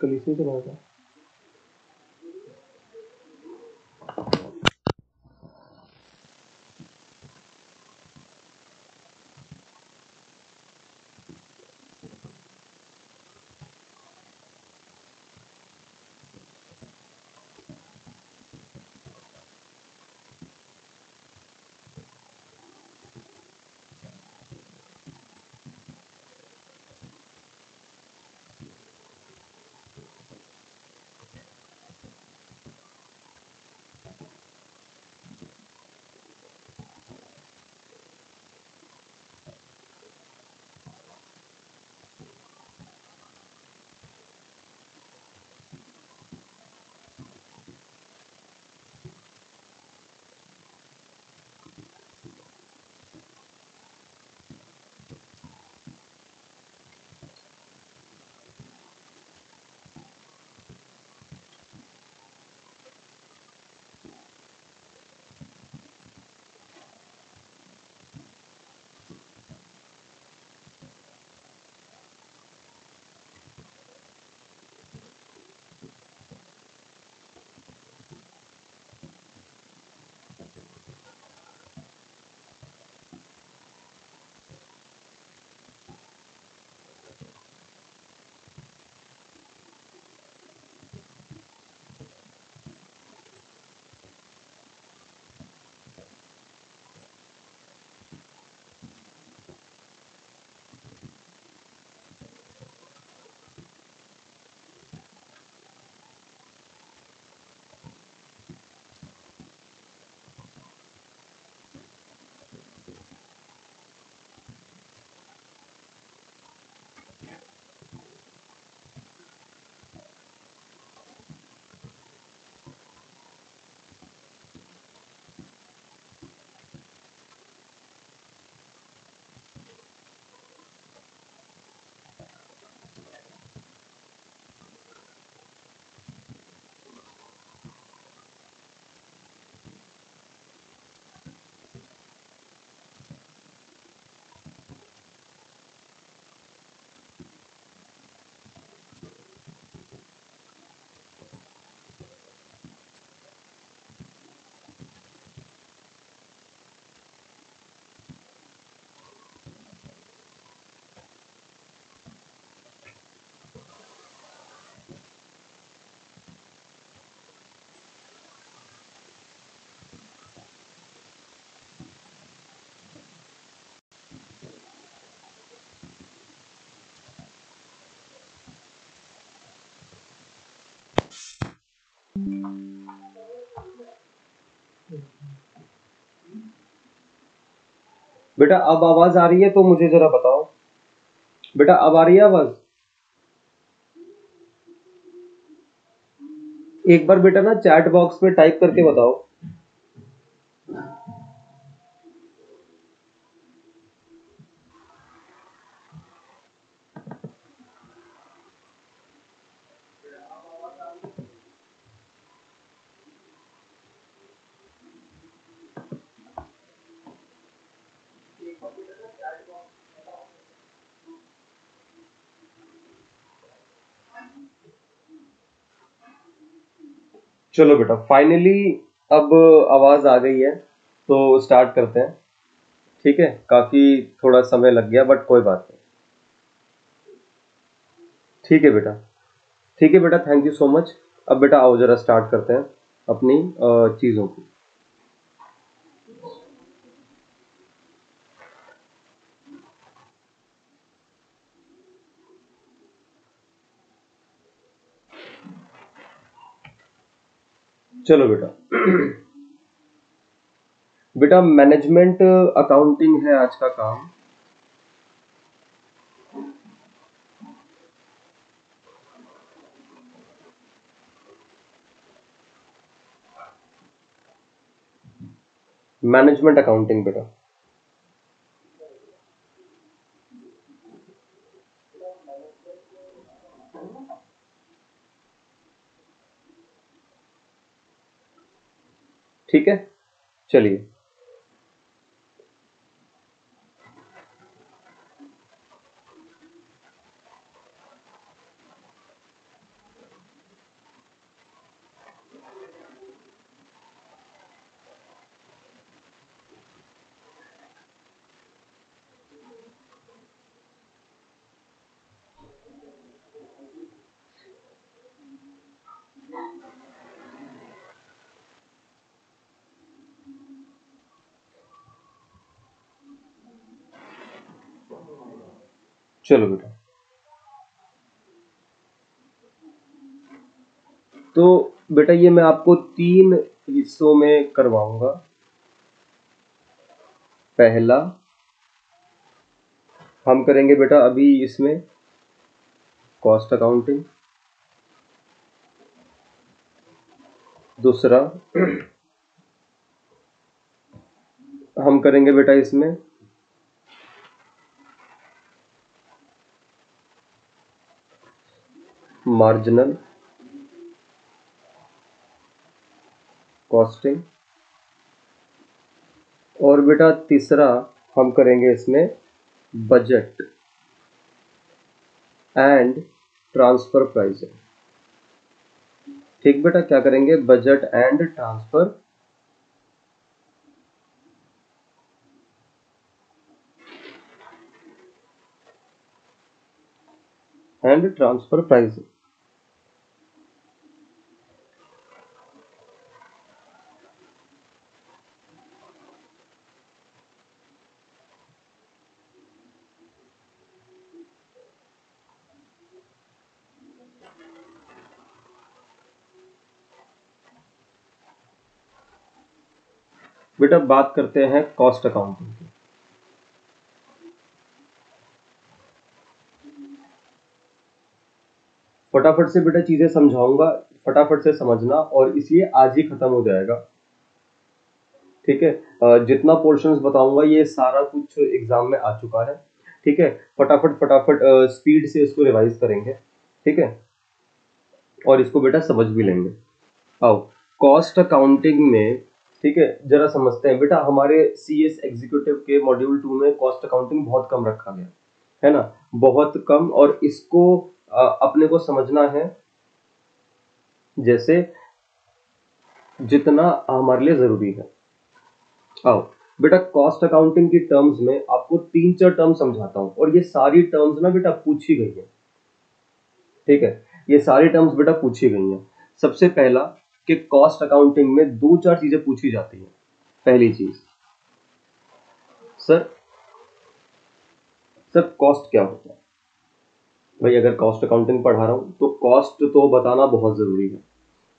कलीसे चला था बेटा अब आवाज आ रही है तो मुझे जरा बताओ बेटा, अब आ रही है आवाज? एक बार बेटा ना चैट बॉक्स में टाइप करके बताओ। चलो बेटा फाइनली अब आवाज आ गई है तो स्टार्ट करते हैं। ठीक है, काफी थोड़ा समय लग गया बट कोई बात नहीं। ठीक है बेटा, ठीक है बेटा, थैंक यू सो मच। अब बेटा आओ जरा स्टार्ट करते हैं अपनी चीज़ों को। चलो बेटा, बेटा मैनेजमेंट अकाउंटिंग है आज का काम। मैनेजमेंट अकाउंटिंग बेटा, ठीक है। चलिए चलो बेटा, तो बेटा ये मैं आपको 3 हिस्सों में करवाऊंगा। पहला हम करेंगे बेटा अभी इसमें कॉस्ट अकाउंटिंग, दूसरा हम करेंगे बेटा इसमें मार्जिनल कॉस्टिंग, और बेटा तीसरा हम करेंगे इसमें बजट एंड ट्रांसफर प्राइसिंग। ठीक बेटा, क्या करेंगे? Budget and transfer pricing. बेटा बात करते हैं कॉस्ट अकाउंटिंग की। फटाफट से बेटा चीजें समझाऊंगा, फटाफट से समझना और इसलिए आज ही खत्म हो जाएगा। ठीक है, जितना पोर्शंस बताऊंगा ये सारा कुछ एग्जाम में आ चुका है। ठीक है, फटाफट स्पीड से इसको रिवाइज करेंगे। ठीक है, और इसको बेटा समझ भी लेंगे। आओ कॉस्ट अकाउंटिंग में, ठीक है, जरा समझते हैं बेटा। हमारे CS एग्जीक्यूटिव के मॉड्यूल 2 में कॉस्ट अकाउंटिंग बहुत कम रखा गया है ना, बहुत कम। और इसको अपने को समझना है जैसे जितना हमारे लिए जरूरी है। आओ बेटा कॉस्ट अकाउंटिंग की टर्म्स में आपको 3-4 टर्म समझाता हूं, और ये सारी टर्म्स ना बेटा पूछी गई है। ठीक है, ये सारी टर्म्स बेटा पूछी गई है। सबसे पहला कि कॉस्ट अकाउंटिंग में 2-4 चीजें पूछी जाती हैं। पहली चीज, सर कॉस्ट क्या होता है? भाई अगर कॉस्ट अकाउंटिंग पढ़ा रहा हूं तो कॉस्ट तो बताना बहुत जरूरी है।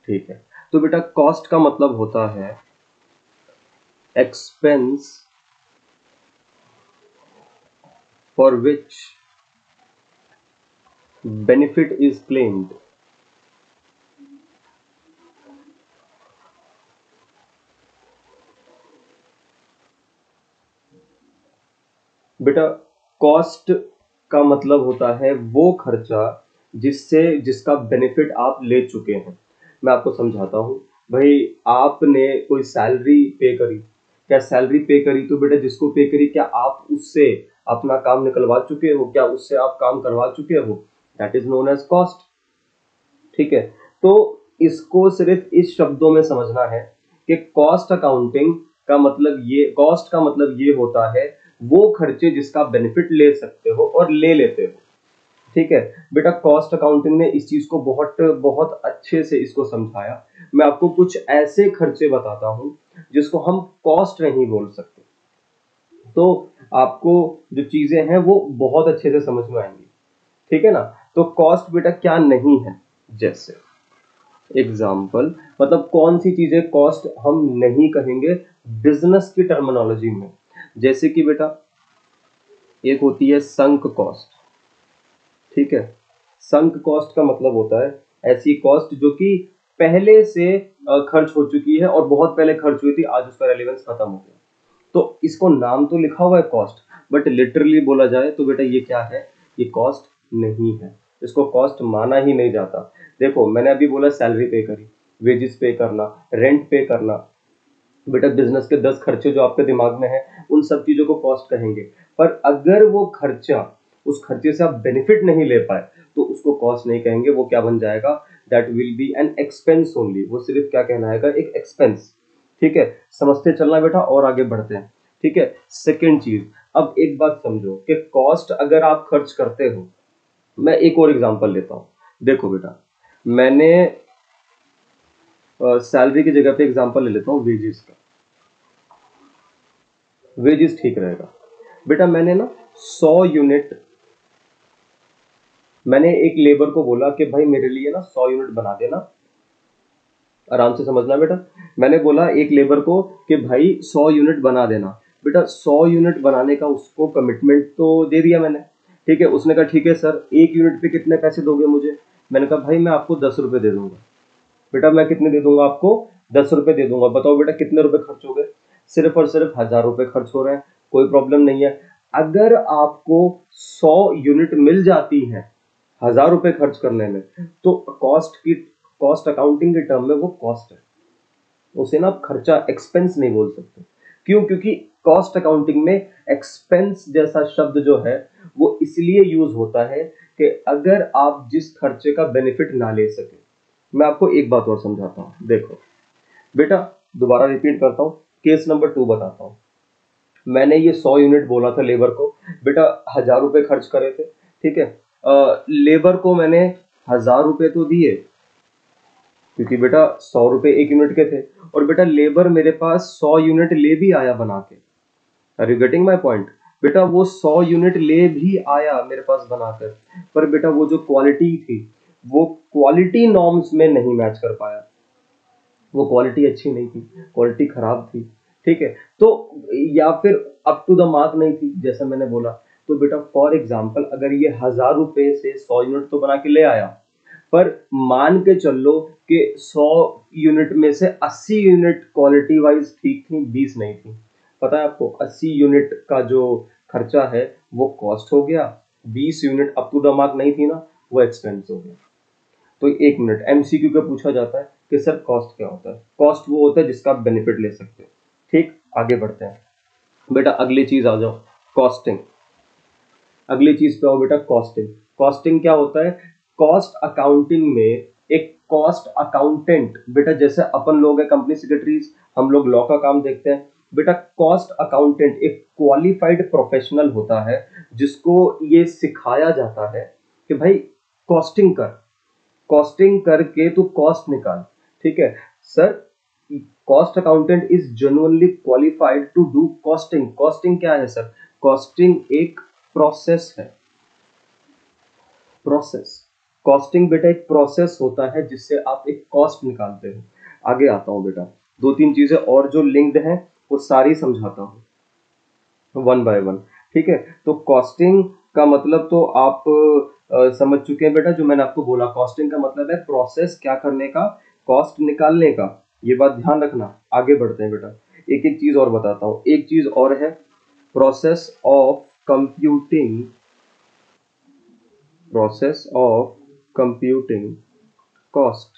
ठीक है। तो बेटा कॉस्ट का मतलब होता है expense for which benefit is claimed. बेटा कॉस्ट का मतलब होता है वो खर्चा जिससे जिसका बेनिफिट आप ले चुके हैं। मैं आपको समझाता हूँ, भाई आपने कोई सैलरी पे करी, क्या सैलरी पे करी तो बेटा जिसको पे करी क्या आप उससे अपना काम निकलवा चुके हो, क्या उससे आप काम करवा चुके हो, that is known as cost. ठीक है, तो इसको सिर्फ इस शब्दों में समझना है कि कॉस्ट अकाउंटिंग का मतलब ये, कॉस्ट का मतलब ये होता है वो खर्चे जिसका बेनिफिट ले सकते हो और ले लेते हो। ठीक है बेटा, कॉस्ट अकाउंटिंग ने इस चीज को बहुत बहुत अच्छे से इसको समझाया। मैं आपको कुछ ऐसे खर्चे बताता हूँ जिसको हम कॉस्ट नहीं बोल सकते, तो आपको जो चीजें हैं वो बहुत अच्छे से समझ में आएंगी। ठीक है ना, तो कॉस्ट बेटा क्या नहीं है, जैसे एग्जाम्पल मतलब कौन सी चीजें कॉस्ट हम नहीं कहेंगे बिजनेस की टर्मिनोलॉजी में। जैसे कि बेटा एक होती है संक कॉस्ट। ठीक है, संक कॉस्ट का मतलब होता है ऐसी कॉस्ट जो कि पहले से खर्च हो चुकी है और बहुत पहले खर्च हुई थी, आज उसका रेलेवेंस खत्म हो गया। तो इसको नाम तो लिखा हुआ है कॉस्ट, बट लिटरली बोला जाए तो बेटा ये क्या है, ये कॉस्ट नहीं है, इसको कॉस्ट माना ही नहीं जाता। देखो मैंने अभी बोला सैलरी पे करी, वेजेस पे करना, रेंट पे करना, बेटा बिजनेस के 10 खर्चे जो आपके दिमाग में है उन सब चीजों को कॉस्ट कहेंगे। पर अगर वो खर्चा, उस खर्चे से आप बेनिफिट नहीं ले पाए तो उसको कॉस्ट नहीं कहेंगे, वो क्या बन जाएगा, that will be an expense only. वो सिर्फ क्या कहलाएगा, एक एक्सपेंस। ठीक है, समझते चलना बेटा और आगे बढ़ते हैं। ठीक है, सेकेंड चीज, अब एक बात समझो कि कॉस्ट अगर आप खर्च करते हो, मैं एक और एग्जाम्पल लेता हूँ। देखो बेटा मैंने सैलरी की जगह पे एग्जांपल ले लेता हूँ वेजेस का, वेजेस ठीक रहेगा। बेटा मैंने ना 100 यूनिट, मैंने एक लेबर को बोला कि भाई मेरे लिए ना 100 यूनिट बना देना, आराम से समझना बेटा। मैंने बोला एक लेबर को कि भाई 100 यूनिट बना देना। बेटा 100 यूनिट बनाने का उसको कमिटमेंट तो दे दिया मैंने। ठीक है, उसने कहा ठीक है सर, 1 यूनिट पे कितने पैसे दोगे मुझे? मैंने कहा भाई मैं आपको 10 रुपये दे दूंगा। बेटा मैं कितने दे दूंगा आपको? 10 रुपए दे दूंगा। बताओ बेटा कितने रुपए खर्च हो गए? सिर्फ और सिर्फ 1000 रुपए खर्च हो रहे हैं, कोई प्रॉब्लम नहीं है। अगर आपको 100 यूनिट मिल जाती है 1000 रुपए खर्च करने में, तो कॉस्ट अकाउंटिंग के टर्म में वो कॉस्ट है, उसे ना आप खर्चा, एक्सपेंस नहीं बोल सकते। क्यों? क्योंकि कॉस्ट अकाउंटिंग में एक्सपेंस जैसा शब्द जो है वो इसलिए यूज होता है कि अगर आप जिस खर्चे का बेनिफिट ना ले सके। मैं आपको एक बात और समझाता हूँ, देखो बेटा दोबारा रिपीट करता हूँ, केस नंबर 2 बताता हूँ। मैंने ये 100 यूनिट बोला था लेबर को, बेटा 1000 रुपये खर्च करे थे। ठीक है, लेबर को मैंने 1000 रुपये तो दिए क्योंकि बेटा 100 रुपये 1 यूनिट के थे, और बेटा लेबर मेरे पास 100 यूनिट ले भी आया बना के। Are you getting my point? बेटा वो 100 यूनिट ले भी आया मेरे पास बनाकर, पर बेटा वो जो क्वालिटी थी वो क्वालिटी नॉर्म्स में नहीं मैच कर पाया, वो क्वालिटी अच्छी नहीं थी, क्वालिटी खराब थी। ठीक है, तो या फिर अप टू द मार्क नहीं थी जैसा मैंने बोला। तो बेटा फॉर एग्जांपल अगर ये 1000 रुपए से 100 यूनिट तो बना के ले आया, पर मान के चलो कि 100 यूनिट में से 80 यूनिट क्वालिटी वाइज ठीक थी, 20 नहीं थी। पता है आपको 80 यूनिट का जो खर्चा है वो कॉस्ट हो गया, 20 unit up to the mark नहीं थी ना, वो एक्सपेंस हो गया। तो 1 मिनट, एमसीक्यू का पूछा जाता है कि सर कॉस्ट क्या होता है? कॉस्ट वो होता है जिसका आप बेनिफिट ले सकते हो। ठीक, आगे बढ़ते हैं बेटा, अगली चीज आ जाओ, कॉस्टिंग। अगली चीज पे आओ बेटा, कॉस्टिंग। कॉस्टिंग क्या होता है? कॉस्ट अकाउंटिंग में एक कॉस्ट अकाउंटेंट, बेटा जैसे अपन लोग हैं कंपनी सेक्रेटरीज, हम लोग लॉ का काम देखते हैं। बेटा कॉस्ट अकाउंटेंट एक क्वालिफाइड प्रोफेशनल होता है जिसको ये सिखाया जाता है कि भाई कॉस्टिंग कर, कॉस्टिंग करके तो कॉस्ट निकाल। ठीक है sir, cost accountant is genuinely qualified to do costing. Costing क्या है सर? कॉस्टिंग एक प्रोसेस है, प्रोसेस। कॉस्टिंग बेटा एक प्रोसेस होता है जिससे आप एक कॉस्ट निकालते हो। आगे आता हूं बेटा, दो तीन चीजें और जो लिंक्ड हैं वो सारी समझाता हूं वन बाय वन, ठीक है। तो कॉस्टिंग का मतलब तो आप समझ चुके हैं बेटा, जो मैंने आपको बोला कॉस्टिंग का मतलब है प्रोसेस क्या करने का, कॉस्ट निकालने का, ये बात ध्यान रखना। आगे बढ़ते हैं बेटा, एक एक चीज और बताता हूँ। एक चीज और है प्रोसेस ऑफ कंप्यूटिंग कॉस्ट।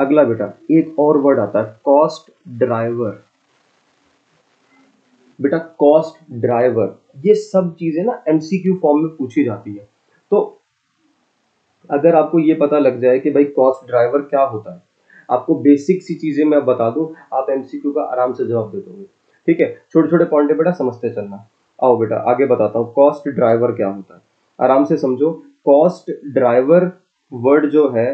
अगला बेटा एक और वर्ड आता है कॉस्ट ड्राइवर। बेटा कॉस्ट ड्राइवर, ये सब चीजें ना एमसीक्यू फॉर्म में पूछी जाती है। तो अगर आपको ये पता लग जाए कि भाई कॉस्ट ड्राइवर क्या होता है, आपको बेसिक सी चीजें मैं बता दूं, आप एमसीक्यू का आराम से जवाब दे दोगे, ठीक है। छोटे छोटे पॉइंट बेटा समझते चलना। आओ बेटा आगे बताता हूँ कॉस्ट ड्राइवर क्या होता है, आराम से समझो। कॉस्ट ड्राइवर वर्ड जो है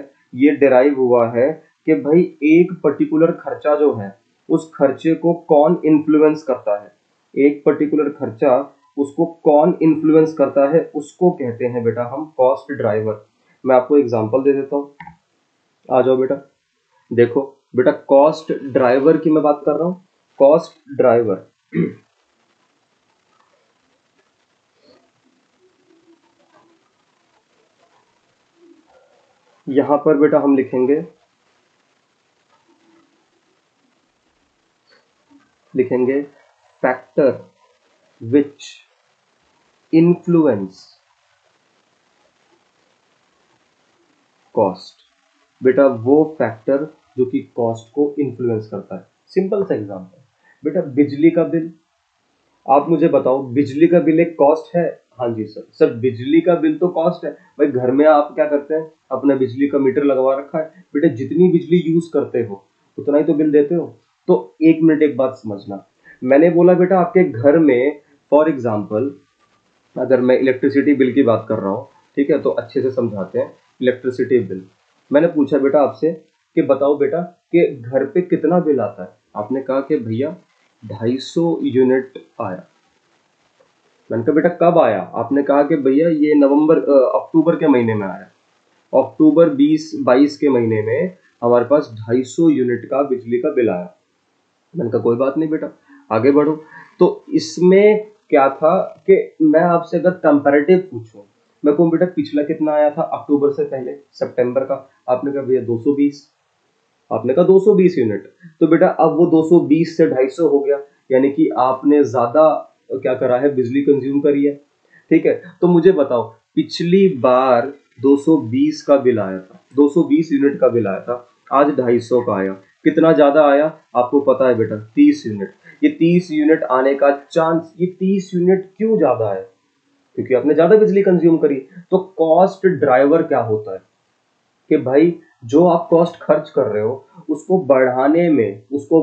ये डिराइव हुआ है कि भाई एक पर्टिकुलर खर्चा जो है उस खर्चे को कौन इन्फ्लुएंस करता है, एक पर्टिकुलर खर्चा उसको कौन इन्फ्लुएंस करता है, उसको कहते हैं बेटा हम कॉस्ट ड्राइवर। मैं आपको एग्जांपल दे देता हूँ, आ जाओ बेटा। देखो बेटा कॉस्ट ड्राइवर की मैं बात कर रहा हूँ, कॉस्ट ड्राइवर यहां पर बेटा हम लिखेंगे फैक्टर विच इन्फ्लुएंस कॉस्ट। बेटा वो फैक्टर जो कि कॉस्ट को इन्फ्लुएंस करता है। सिंपल सा एग्जांपल बेटा, बिजली का बिल। आप मुझे बताओ बिजली का बिल एक कॉस्ट है? हाँ जी सर। सर बिजली का बिल तो कॉस्ट है भाई, घर में आप क्या करते हैं, अपना बिजली का मीटर लगवा रखा है बेटा, जितनी बिजली यूज करते हो उतना ही तो बिल देते हो। तो एक मिनट एक बात समझना, मैंने बोला बेटा आपके घर में फॉर एग्जांपल अगर मैं इलेक्ट्रिसिटी बिल की बात कर रहा हूँ, ठीक है, तो अच्छे से समझाते हैं। इलेक्ट्रिसिटी बिल मैंने पूछा बेटा आपसे कि बताओ बेटा कि घर पे कितना बिल आता है, आपने कहा कि भैया 250 यूनिट आया। मैंने कहा बेटा कब आया, आपने कहा कि भैया ये अक्टूबर के महीने में आया, अक्टूबर 2022 के महीने में हमारे पास 250 यूनिट का बिजली का बिल आया। मैंने कहा कोई बात नहीं बेटा आगे बढ़ो। तो इसमें क्या था कि मैं आपसे अगर कंपैरेटिव पूछूं, मैं कहूं बेटा पिछला कितना आया था अक्टूबर से पहले सितंबर का, आपने कहा भैया 220, आपने कहा 220 यूनिट। तो बेटा अब वो 220 से 250 हो गया, यानी कि आपने ज्यादा क्या करा है, बिजली कंज्यूम करी है, ठीक है। तो मुझे बताओ पिछली बार 220 का बिल आया था, 220 यूनिट का बिल आया था, आज 250 का आया, कितना ज्यादा आया आपको पता है बेटा, 30 यूनिट। ये 30 यूनिट आने का चांस, ये 30 यूनिट क्यों ज्यादा आया, क्योंकि आपने ज्यादा बिजली कंज्यूम करी। तो कॉस्ट ड्राइवर क्या होता है कि भाई जो आप कॉस्ट खर्च कर रहे हो उसको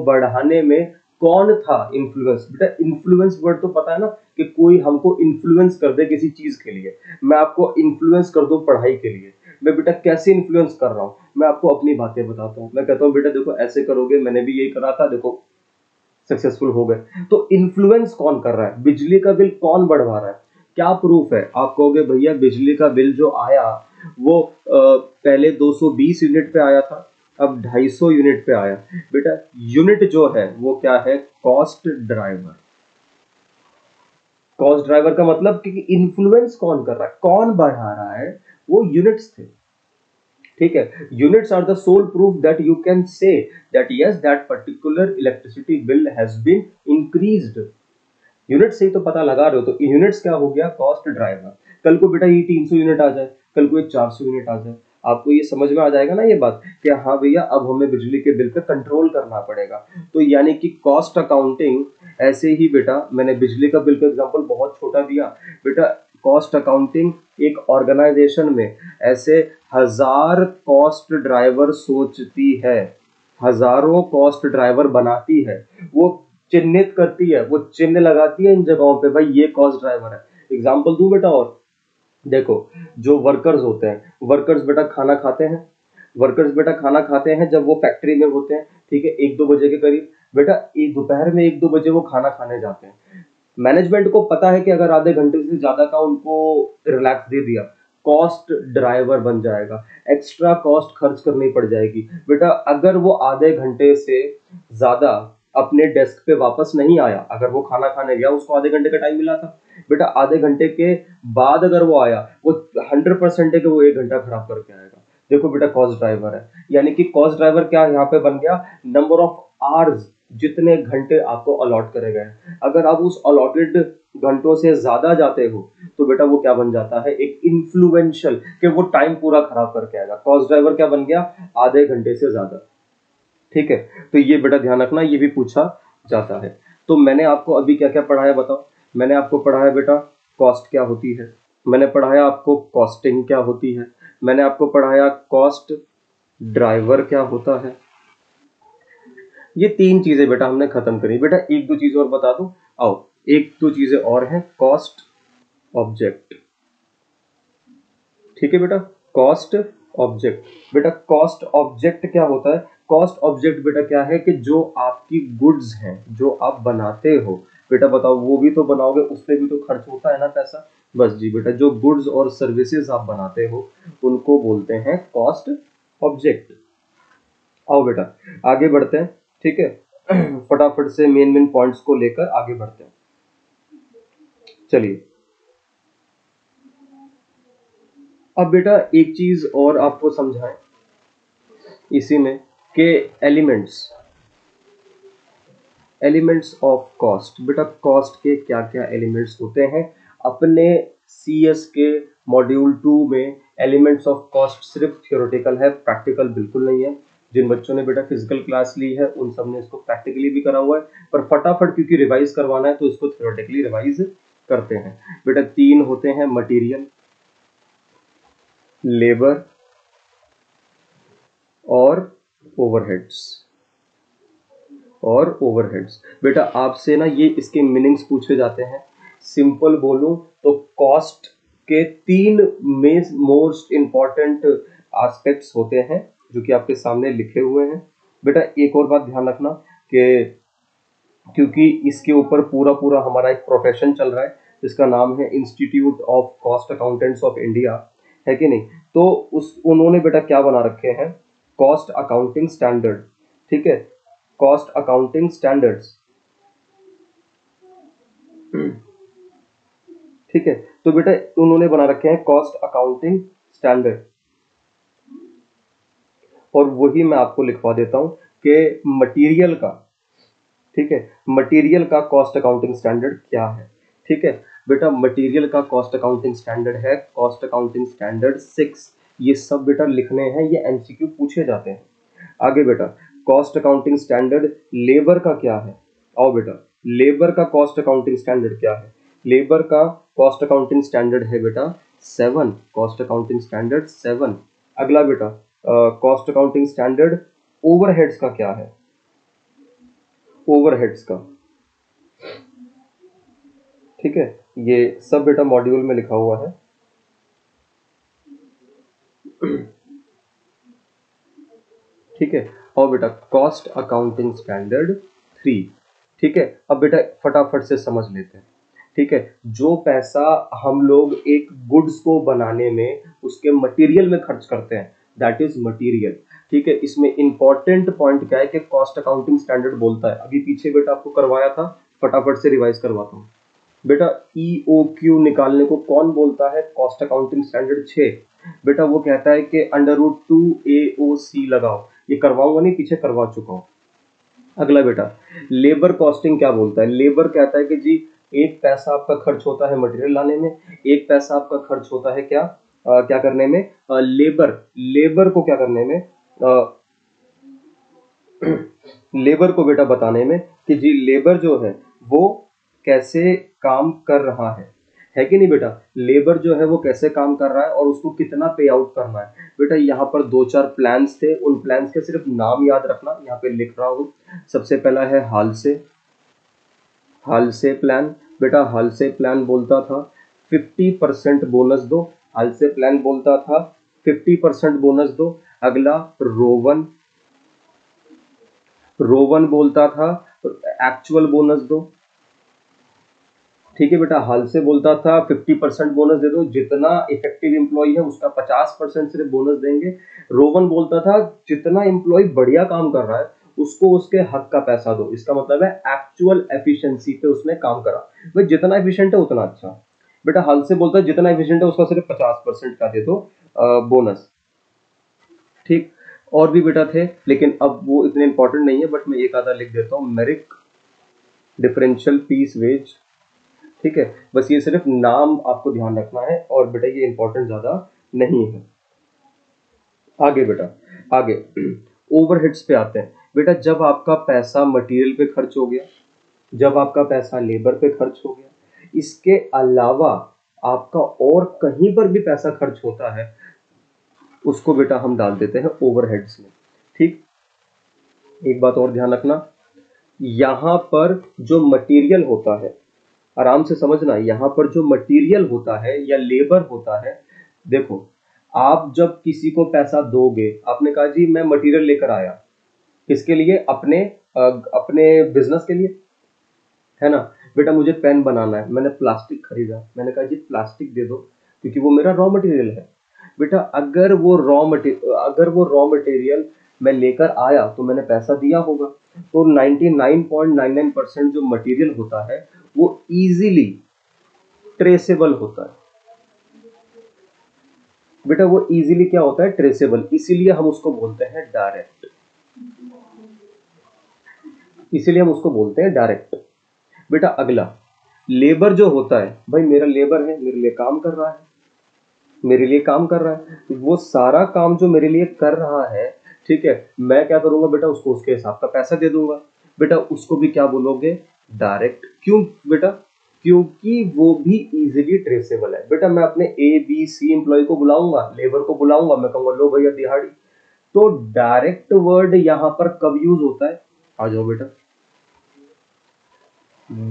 बढ़ाने में कौन था इन्फ्लुएंस। बेटा इन्फ्लुएंस वर्ड तो पता है ना कि कोई हमको इन्फ्लुएंस कर दे किसी चीज के लिए। मैं आपको इन्फ्लुएंस कर दूं पढ़ाई के लिए, मैं बेटा कैसे इन्फ्लुएंस कर रहा हूँ, मैं आपको अपनी बातें बताता हूँ। मैं कहता हूँ बेटा देखो ऐसे करोगे, मैंने भी यही करा था, देखो सक्सेसफुल हो गए। तो इन्फ्लुएंस कौन कर रहा है, बिजली का बिल कौन बढ़वा रहा है, क्या प्रूफ है। आप कहोगे भैया बिजली का बिल जो आया वो पहले 220 यूनिट पे आया था, अब 250 यूनिट पे आया। बेटा यूनिट जो है वो क्या है, कॉस्ट ड्राइवर। कॉस्ट ड्राइवर का मतलब कि इन्फ्लुएंस कौन कर रहा है, कौन बढ़ा रहा है, वो यूनिट्स थे, ठीक है। Units are the sole proof that you can say that yes that particular electricity bill has been increased. Unit से ही तो पता लगा रहे हो, तो यूनिट्स क्या हो गया, कॉस्ट ड्राइवर। कल को बेटा ये 300 यूनिट आ जाए, कल को ये 400 यूनिट आ जाए, आपको ये समझ में आ जाएगा ना ये बात कि हाँ भैया अब हमें बिजली के बिल पे कंट्रोल करना पड़ेगा। तो यानी कि कॉस्ट अकाउंटिंग ऐसे ही बेटा, मैंने बिजली का बिल का एग्जांपल बहुत छोटा दिया बेटा। कॉस्ट अकाउंटिंग एक ऑर्गेनाइजेशन में ऐसे 1000 कॉस्ट ड्राइवर सोचती है, हजारों कॉस्ट ड्राइवर बनाती है, वो चिन्हित करती है, वो चिन्ह लगाती है इन जगहों पे भाई ये कॉस्ट ड्राइवर है। एग्जाम्पल दूं बेटा और, देखो जो वर्कर्स होते हैं, वर्कर्स बेटा खाना खाते हैं, वर्कर्स बेटा खाना खाते हैं जब वो फैक्ट्री में होते हैं, ठीक है, 1-2 बजे के करीब बेटा, दोपहर में 1-2 बजे वो खाना खाने जाते हैं। मैनेजमेंट को पता है कि अगर आधे घंटे से ज़्यादा का उनको रिलैक्स दे दिया, कॉस्ट ड्राइवर बन जाएगा, एक्स्ट्रा कॉस्ट खर्च करनी पड़ जाएगी। बेटा अगर वो आधे घंटे से ज़्यादा अपने डेस्क पे वापस नहीं आया, अगर वो खाना खाने गया, उसको आधे घंटे का टाइम मिला था, बेटा आधे घंटे के बाद अगर वो आया, वो 100% है कि वो एक घंटा खराब करके आएगा। देखो बेटा कॉस्ट ड्राइवर है, यानी कि कॉस्ट ड्राइवर क्या यहाँ पे बन गया, नंबर ऑफ आवर्स, जितने घंटे आपको अलॉट करे गए। अगर आप उस अलॉटेड घंटों से ज्यादा जाते हो तो बेटा वो क्या बन जाता है, एक इन्फ्लुएंशियल, कि वो टाइम पूरा खराब करके आएगा। कॉस्ट ड्राइवर क्या बन गया, आधे घंटे से ज्यादा। ठीक है, तो ये बेटा ध्यान रखना, ये भी पूछा जाता है। तो मैंने आपको अभी क्या क्या पढ़ाया बताओ। मैंने आपको पढ़ाया बेटा कॉस्ट क्या होती है, मैंने पढ़ाया आपको कॉस्टिंग क्या होती है, मैंने आपको पढ़ाया कॉस्ट ड्राइवर क्या होता है। ये तीन चीजें बेटा हमने खत्म करी। बेटा एक दो चीज और बता दो, आओ एक दो चीजें और हैं, कॉस्ट ऑब्जेक्ट। ठीक है बेटा, कॉस्ट ऑब्जेक्ट। बेटा कॉस्ट ऑब्जेक्ट क्या होता है, कॉस्ट ऑब्जेक्ट बेटा क्या है कि जो आपकी गुड्स हैं, जो आप बनाते हो, बेटा बताओ वो भी तो बनाओगे, उस पर भी तो खर्च होता है ना पैसा। बस जी बेटा, जो गुड्स और सर्विसेज आप बनाते हो उनको बोलते हैं कॉस्ट ऑब्जेक्ट। आओ बेटा आगे बढ़ते हैं, ठीक है, फटाफट से मेन पॉइंट्स को लेकर आगे बढ़ते हैं। चलिए अब बेटा एक चीज और आपको समझाएं इसी में, के एलिमेंट्स ऑफ कॉस्ट। बेटा कॉस्ट के क्या क्या एलिमेंट्स होते हैं, अपने सीएस के मॉड्यूल 2 में एलिमेंट्स ऑफ कॉस्ट सिर्फ थियोरेटिकल है, प्रैक्टिकल बिल्कुल नहीं है। जिन बच्चों ने बेटा फिजिकल क्लास ली है उन सब ने इसको प्रैक्टिकली भी करा हुआ है, पर फटाफट क्योंकि रिवाइज करवाना है तो इसको थियोरेटिकली रिवाइज करते हैं। बेटा तीन होते हैं, मटेरियल, लेबर और ओवरहेड्स। और ओवरहेड्स बेटा आपसे ना ये इसके मीनिंग्स पूछे जाते हैं। सिंपल बोलूं तो कॉस्ट के तीन मोस्ट इंपॉर्टेंट एस्पेक्ट्स होते हैं जो कि आपके सामने लिखे हुए हैं। बेटा एक और बात ध्यान रखना कि क्योंकि इसके ऊपर पूरा हमारा एक प्रोफेशन चल रहा है जिसका नाम है Institute of Cost Accountants of India, है कि नहीं। तो उन्होंने बेटा क्या बना रखे हैं, कॉस्ट अकाउंटिंग स्टैंडर्ड। ठीक है, कॉस्ट अकाउंटिंग स्टैंडर्ड्स। ठीक है, तो बेटा उन्होंने बना रखे हैं कॉस्ट अकाउंटिंग स्टैंडर्ड, और वही मैं आपको लिखवा देता हूं कि मटेरियल का, ठीक है, मटेरियल का कॉस्ट अकाउंटिंग स्टैंडर्ड क्या है। ठीक है बेटा, मटेरियल का कॉस्ट अकाउंटिंग स्टैंडर्ड है कॉस्ट अकाउंटिंग स्टैंडर्ड 6। ये सब बेटा लिखने हैं, ये एमसीक्यू पूछे जाते हैं। आगे बेटा कॉस्ट अकाउंटिंग स्टैंडर्ड लेबर का क्या है। आओ बेटा लेबर का कॉस्ट अकाउंटिंग स्टैंडर्ड क्या है, लेबर का कॉस्ट अकाउंटिंग स्टैंडर्ड है बेटा 7, कॉस्ट अकाउंटिंग स्टैंडर्ड 7। अगला बेटा कॉस्ट अकाउंटिंग स्टैंडर्ड ओवरहेड्स का क्या है, ओवरहेड्स का। ठीक है, ये सब बेटा मॉड्यूल में लिखा हुआ है। ठीक है, और बेटा कॉस्ट अकाउंटिंग स्टैंडर्ड 3। ठीक है, अब बेटा फटाफट से समझ लेते हैं। ठीक है, जो पैसा हम लोग एक गुड्स को बनाने में उसके मटेरियल में खर्च करते हैं, दैट इज मटेरियल। ठीक है, इसमें इंपॉर्टेंट पॉइंट क्या है कि कॉस्ट अकाउंटिंग स्टैंडर्ड बोलता है, अभी पीछे बेटा आपको करवाया था, फटाफट से रिवाइज करवाता हूँ। बेटा EOQ निकालने को कौन बोलता है, कॉस्ट अकाउंटिंग स्टैंडर्ड 6। बेटा वो कहता है कि √2 AOC लगाओ, ये करवाऊंगा नहीं, पीछे करवा चुका हूँ। अगला बेटा लेबर कॉस्टिंग क्या बोलता है, लेबर कहता है कि जी एक पैसा आपका खर्च होता है मटेरियल लाने में, एक पैसा आपका खर्च होता है क्या क्या करने में, लेबर को क्या करने में, लेबर को बेटा बताने में कि जी लेबर जो है वो कैसे काम कर रहा है कि नहीं। बेटा लेबर जो है वो कैसे काम कर रहा है और उसको कितना पे आउट करना है। बेटा यहाँ पर 2-4 प्लान्स थे, उन प्लान्स के सिर्फ नाम याद रखना, यहाँ पे लिख रहा हूँ। सबसे पहला है हालसे प्लान। बेटा हालसे प्लान बोलता था 50% बोनस दो, हालसे प्लान बोलता था 50% बोनस दो। अगला रोवन बोलता था एक्चुअल बोनस दो। ठीक है बेटा, हाल से बोलता था 50% बोनस दे दो, जितना इफेक्टिव एम्प्लॉय है उसका 50% सिर्फ बोनस देंगे। रोवन बोलता था जितना एम्प्लॉय बढ़िया काम कर रहा है उसको उसके हक का पैसा दो, इसका मतलब है एक्चुअल एफिशिएंसी पे उसने काम करा, भाई जितना एफिशिएंट है उतना अच्छा। बेटा हाल से बोलता है जितना एफिशिएंट है उसका सिर्फ 50% का दे दो बोनस। ठीक, और भी बेटा थे लेकिन अब वो इतने इंपॉर्टेंट नहीं है, बट मैं एक आधा लिख देता हूँ, मेरिट डिफरेंशियल पीस वेज। ठीक है, बस ये सिर्फ नाम आपको ध्यान रखना है और बेटा ये इंपॉर्टेंट ज्यादा नहीं है। आगे बेटा, आगे ओवरहेड्स पे आते हैं। बेटा जब आपका पैसा मटेरियल पे खर्च हो गया, जब आपका पैसा लेबर पे खर्च हो गया, इसके अलावा आपका और कहीं पर भी पैसा खर्च होता है उसको बेटा हम डाल देते हैं ओवरहेड्स में। ठीक, एक बात और ध्यान रखना, यहाँ पर जो मटेरियल होता है, आराम से समझना, यहाँ पर जो मटेरियल होता है या लेबर होता है, देखो आप जब किसी को पैसा दोगे, आपने कहा जी मैं मटेरियल लेकर आया, किसके लिए, अपने बिजनेस के लिए, है ना। बेटा मुझे पेन बनाना है, मैंने प्लास्टिक खरीदा, मैंने कहा जी प्लास्टिक दे दो क्योंकि वो मेरा रॉ मटेरियल है। बेटा अगर वो रॉ मटेरियल मैं लेकर आया तो मैंने पैसा दिया होगा, तो 99.99% जो मटेरियल होता है वो इजीली ट्रेसेबल होता है। बेटा वो इजीली क्या होता है, ट्रेसेबल, इसीलिए हम उसको बोलते हैं डायरेक्ट, इसीलिए हम उसको बोलते हैं डायरेक्ट। बेटा अगला लेबर जो होता है, भाई मेरा लेबर है, मेरे लिए काम कर रहा है, मेरे लिए काम कर रहा है, वो सारा काम जो मेरे लिए कर रहा है, ठीक है, मैं क्या करूंगा बेटा, उसको उसके हिसाब का पैसा दे दूंगा। बेटा उसको भी क्या बोलोगे, डायरेक्ट। क्यों बेटा, क्योंकि वो भी इजीली ट्रेसेबल है। बेटा मैं अपने ABC एम्प्लॉय को बुलाऊंगा, लेबर को बुलाऊंगा, मैं कहूंगा लो भैया दिहाड़ी, तो डायरेक्ट वर्ड यहां पर कब यूज होता है, आ जाओ बेटा,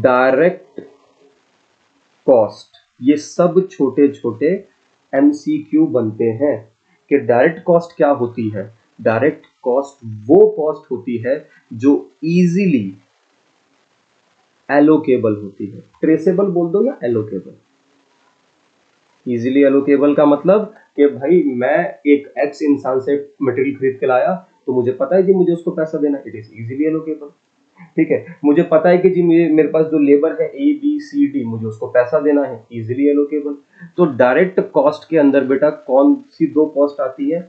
डायरेक्ट कॉस्ट। ये सब छोटे छोटे MCQ बनते हैं कि डायरेक्ट कॉस्ट क्या होती है। डायरेक्ट कॉस्ट वो कॉस्ट होती है जो इजीली एलोकेबल होती है, ट्रेसेबल बोल दो या एलोकेबल। इजीली एलोकेबल का मतलब कि भाई मैं एक एक्स इंसान से मटेरियल खरीद के लाया तो मुझे पता है जी मुझे उसको पैसा देना, इट इज इजीली एलोकेबल। ठीक है, मुझे पता है कि जी मेरे पास जो लेबर है ABCD, मुझे उसको पैसा देना है, इजीली एलोकेबल। तो डायरेक्ट कॉस्ट के अंदर बेटा कौन सी दो कॉस्ट आती है,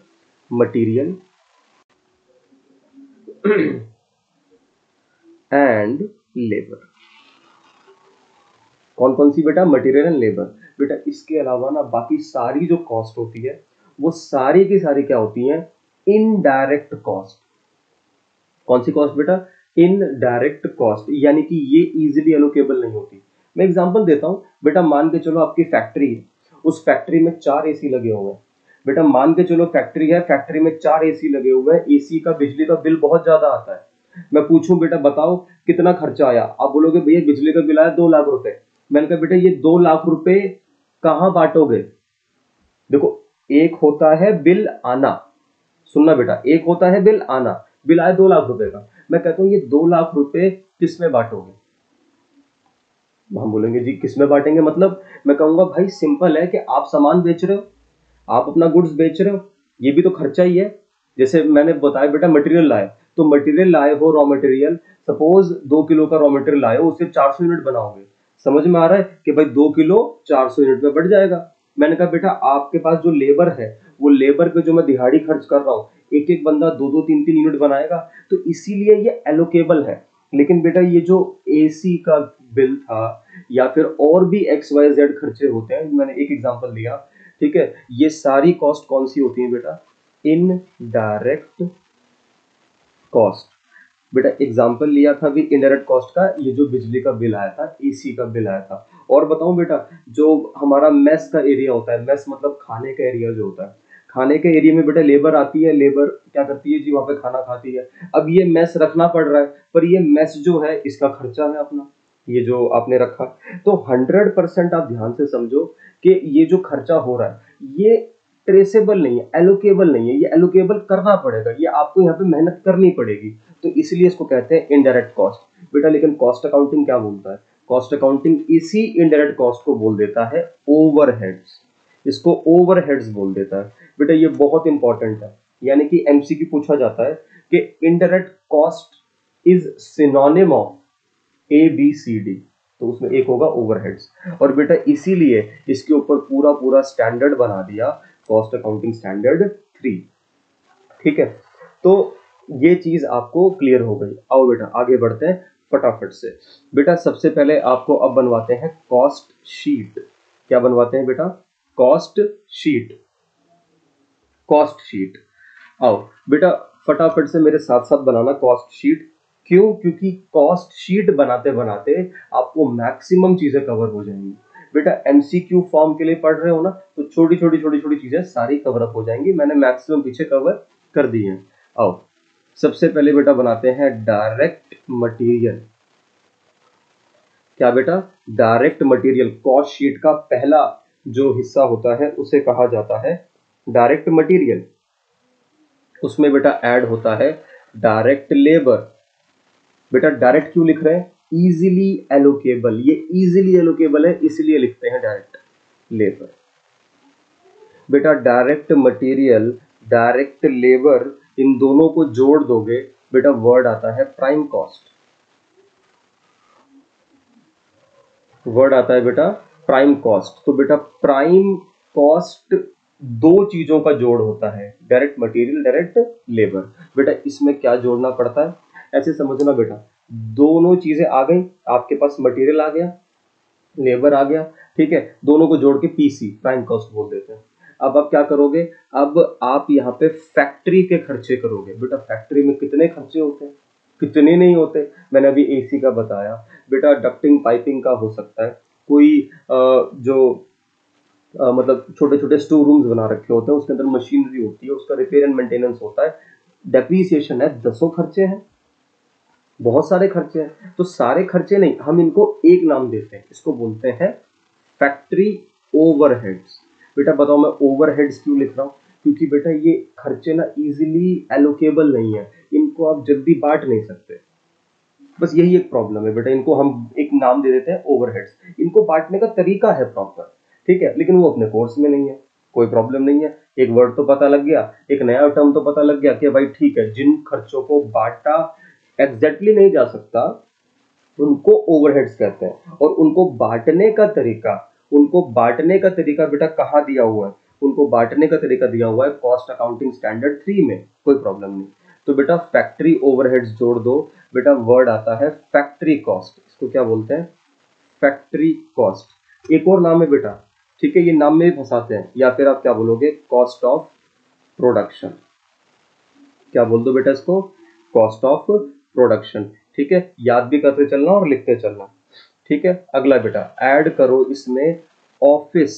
मटेरियल एंड लेबर। कौन कौन सी बेटा, मटेरियल एंड लेबर। बेटा इसके अलावा ना बाकी सारी जो कॉस्ट होती है वो सारी की सारी क्या होती है, इनडायरेक्ट कॉस्ट। कौन सी कॉस्ट बेटा, इनडायरेक्ट कॉस्ट, यानी कि ये इजीली एलोकेबल नहीं होती। मैं एग्जांपल देता हूं, बेटा मान के चलो आपकी फैक्ट्री है, उस फैक्ट्री में 4 AC लगे हुए हैं। बेटा मान के चलो फैक्ट्री है, फैक्ट्री में 4 AC लगे हुए हैं, AC का बिजली का बिल बहुत ज्यादा आता है। मैं पूछूं बेटा बताओ कितना खर्चा आया, आप बोलोगे भैया बिजली का बिल आया 2 लाख रुपए। मैंने कहा बेटा ये 2 लाख रुपए कहाँ बांटोगे। देखो एक होता है बिल आना, सुनना बेटा, एक होता है बिल आना, बिल आया 2 लाख रुपए का, मैं कहता हूँ ये 2 लाख रुपए किसमें बांटोगे। हम बोलेंगे जी किसमें बांटेंगे, मतलब मैं कहूंगा भाई सिंपल है कि आप सामान बेच रहे हो, आप अपना गुड्स बेच रहे हो, ये भी तो खर्चा ही है। जैसे मैंने बताया बेटा मटेरियल लाए, तो मटेरियल लाए हो रॉ मटेरियल, सपोज 2 किलो का रॉ मटेरियल लाए हो, उससे 400 यूनिट बनाओगे। समझ में आ रहा है कि भाई 2 किलो 400 यूनिट में बढ़ जाएगा। मैंने कहा बेटा आपके पास जो लेबर है, वो लेबर पे जो मैं दिहाड़ी खर्च कर रहा हूँ, एक एक बंदा 2-2, 3-3 यूनिट बनाएगा, तो इसीलिए ये एलोकेबल है। लेकिन बेटा ये जो AC का बिल था या फिर और भी XYZ खर्चे होते हैं, मैंने एक एग्जांपल लिया, ठीक है, ये सारी कॉस्ट कौन सी होती है बेटा, इनडायरेक्ट कॉस्ट। बेटा एग्जांपल लिया था भी इनडायरेक्ट कॉस्ट का, ये जो बिजली का बिल आया था, AC का बिल आया था। और बताऊं बेटा जो हमारा मेस का एरिया होता है, मेस मतलब खाने का एरिया जो होता है, खाने के एरिया में बेटा लेबर आती है, लेबर क्या करती है जी वहाँ पे खाना खाती है। अब ये मेस रखना पड़ रहा है, पर ये मेस जो है इसका खर्चा है अपना, ये जो आपने रखा, तो 100% आप ध्यान से समझो कि ये जो खर्चा हो रहा है ये ट्रेसेबल नहीं है, एलोकेबल नहीं है, ये एलोकेबल करना पड़ेगा, ये आपको यहाँ पे मेहनत करनी पड़ेगी, तो इसलिए इसको कहते हैं इनडायरेक्ट कॉस्ट। बेटा लेकिन कॉस्ट अकाउंटिंग क्या बोलता है, कॉस्ट अकाउंटिंग इसी इनडायरेक्ट कॉस्ट को बोल देता है ओवरहेड्स, इसको ओवरहेड्स बोल देता है। बेटा ये बहुत इंपॉर्टेंट है, यानी कि एमसीक्यू पूछा जाता है कि indirect cost is synonym of A B C D, तो उसमें एक होगा ओवरहेड्स। और बेटा इसीलिए इसके ऊपर पूरा पूरा स्टैंडर्ड बना दिया कॉस्ट अकाउंटिंग स्टैंडर्ड 3। ठीक है, तो ये चीज आपको क्लियर हो गई। आओ बेटा आगे बढ़ते हैं फटाफट से। बेटा सबसे पहले आपको अब बनवाते हैं कॉस्ट शीट। क्या बनवाते हैं बेटा? Cost sheet. कॉस्ट शीट, आओ बेटा फटाफट से मेरे साथ साथ बनाना कॉस्ट शीट। क्यों? क्योंकि कॉस्ट शीट बनाते बनाते आपको मैक्सिमम चीजें कवर हो जाएंगी। बेटा एमसीक्यू फॉर्म के लिए पढ़ रहे हो ना, तो छोटी छोटी चीजें सारी कवर अप हो जाएंगी। मैंने मैक्सिमम पीछे कवर कर दी है। आओ सबसे पहले बेटा बनाते हैं डायरेक्ट मटेरियल। क्या बेटा? Direct material. कॉस्ट शीट का पहला जो हिस्सा होता है उसे कहा जाता है डायरेक्ट मटेरियल। उसमें बेटा ऐड होता है डायरेक्ट लेबर। बेटा डायरेक्ट क्यों लिख रहे हैं? इजीली एलोकेबल, ये इजीली एलोकेबल है इसलिए लिखते हैं डायरेक्ट लेबर। बेटा डायरेक्ट मटेरियल, डायरेक्ट लेबर, इन दोनों को जोड़ दोगे बेटा वर्ड आता है प्राइम कॉस्ट। वर्ड आता है बेटा प्राइम कॉस्ट। तो बेटा प्राइम कॉस्ट दो चीजों का जोड़ होता है, डायरेक्ट मटेरियल, डायरेक्ट लेबर। बेटा इसमें क्या जोड़ना पड़ता है? ऐसे समझना बेटा, दोनों चीजें आ गई आपके पास, मटेरियल आ गया, लेबर आ गया, ठीक है, दोनों को जोड़ के पीसी प्राइम कॉस्ट बोल देते हैं। अब आप क्या करोगे? अब आप यहाँ पे फैक्ट्री के खर्चे करोगे। बेटा फैक्ट्री में कितने खर्चे होते हैं, कितने नहीं होते? मैंने अभी एसी का बताया, बेटा डक्टिंग पाइपिंग का हो सकता है, कोई मतलब छोटे छोटे स्टोर रूम्स बना रखे होते हैं, उसके अंदर मशीनरी होती है, उसका रिपेयर एंड मेंटेनेंस होता है, डेप्रीसिएशन है, दसों खर्चे हैं, बहुत सारे खर्चे हैं। तो सारे खर्चे नहीं, हम इनको एक नाम देते हैं, इसको बोलते हैं फैक्ट्री ओवरहेड्स। बेटा बताओ मैं ओवरहेड्स क्यों लिख रहा हूँ? क्योंकि बेटा ये खर्चे ना इजीली एलोकेबल नहीं है, इनको आप जल्दी बांट नहीं सकते, बस यही एक प्रॉब्लम है बेटा। इनको हम एक नाम दे देते हैं ओवरहेड्स, इनको बांटने का तरीका है प्रॉपर, ठीक है, लेकिन वो अपने कोर्स में नहीं है। कोई प्रॉब्लम नहीं है, एक वर्ड तो पता लग गया, एक नया टर्म तो पता लग गया कि भाई ठीक है, जिन खर्चों को बांटा एग्जैक्टली नहीं जा सकता उनको ओवरहेड्स कहते हैं। और उनको बांटने का तरीका, उनको बांटने का तरीका बेटा कहाँ दिया हुआ है? उनको बांटने का तरीका दिया हुआ है कॉस्ट अकाउंटिंग स्टैंडर्ड 3 में, कोई प्रॉब्लम नहीं। तो बेटा फैक्ट्री ओवरहेड्स जोड़ दो, बेटा वर्ड आता है फैक्ट्री कॉस्ट। इसको क्या बोलते हैं? Factory cost. एक और नाम है बेटा, ठीक है, ये नाम में भी फंसाते हैं, या फिर आप क्या बोलोगे? Cost of production. क्या बोल दो बेटा इसको? Cost of production. ठीक है, याद भी करते चलना और लिखते चलना, ठीक है। अगला बेटा ऐड करो इसमें ऑफिस।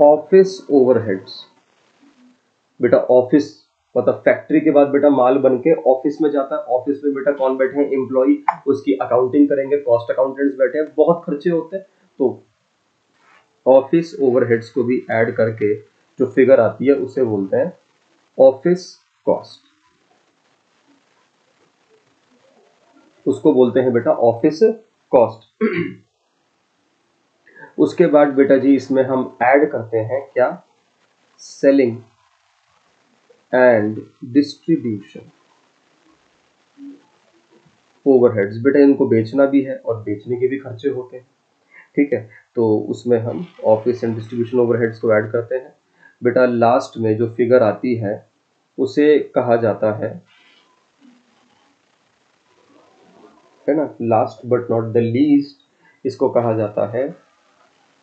Office overheads. बेटा ऑफिस मतलब फैक्ट्री के बाद बेटा माल बनके ऑफिस में जाता है, ऑफिस में बेटा कौन बैठे हैं? एम्प्लॉई, उसकी अकाउंटिंग करेंगे, कॉस्ट अकाउंटेंट्स बैठे हैं, बहुत खर्चे होते हैं। तो ऑफिस ओवरहेड्स को भी ऐड करके जो फिगर आती है उसे बोलते हैं ऑफिस कॉस्ट। उसको बोलते हैं बेटा ऑफिस कॉस्ट। उसके बाद बेटा जी इसमें हम ऐड करते हैं क्या? Selling and distribution overheads. बेटा इनको बेचना भी है और बेचने के भी खर्चे होते हैं, ठीक है, तो उसमें हम ऑफिस एंड डिस्ट्रीब्यूशन ओवरहेड्स को ऐड करते हैं। बेटा लास्ट में जो फिगर आती है उसे कहा जाता है ना, last but not the least, इसको कहा जाता है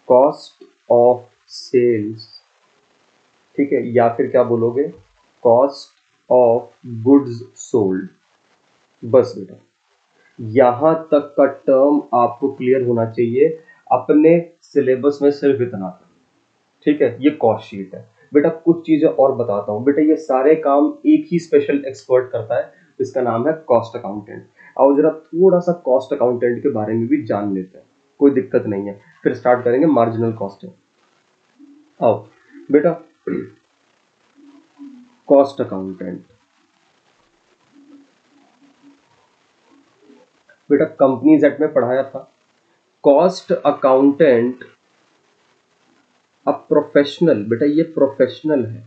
कॉस्ट ऑफ सेल्स, ठीक है, या फिर क्या बोलोगे? Cost of goods sold. बस बेटा यहां तक का टर्म आपको क्लियर होना चाहिए अपने सिलेबस में, सिर्फ इतना था, ठीक है। ये कॉस्ट शीट है। बेटा कुछ चीजें और बताता हूँ। बेटा ये सारे काम एक ही स्पेशल एक्सपर्ट करता है, इसका नाम है कॉस्ट अकाउंटेंट। और जरा थोड़ा सा कॉस्ट अकाउंटेंट के बारे में भी जान लेते हैं, कोई दिक्कत नहीं है, फिर स्टार्ट करेंगे मार्जिनल कॉस्टिंग। आओ बेटा कॉस्ट अकाउंटेंट, बेटा कंपनीज एक्ट में पढ़ाया था। कॉस्ट अकाउंटेंट अ प्रोफेशनल, बेटा ये प्रोफेशनल है,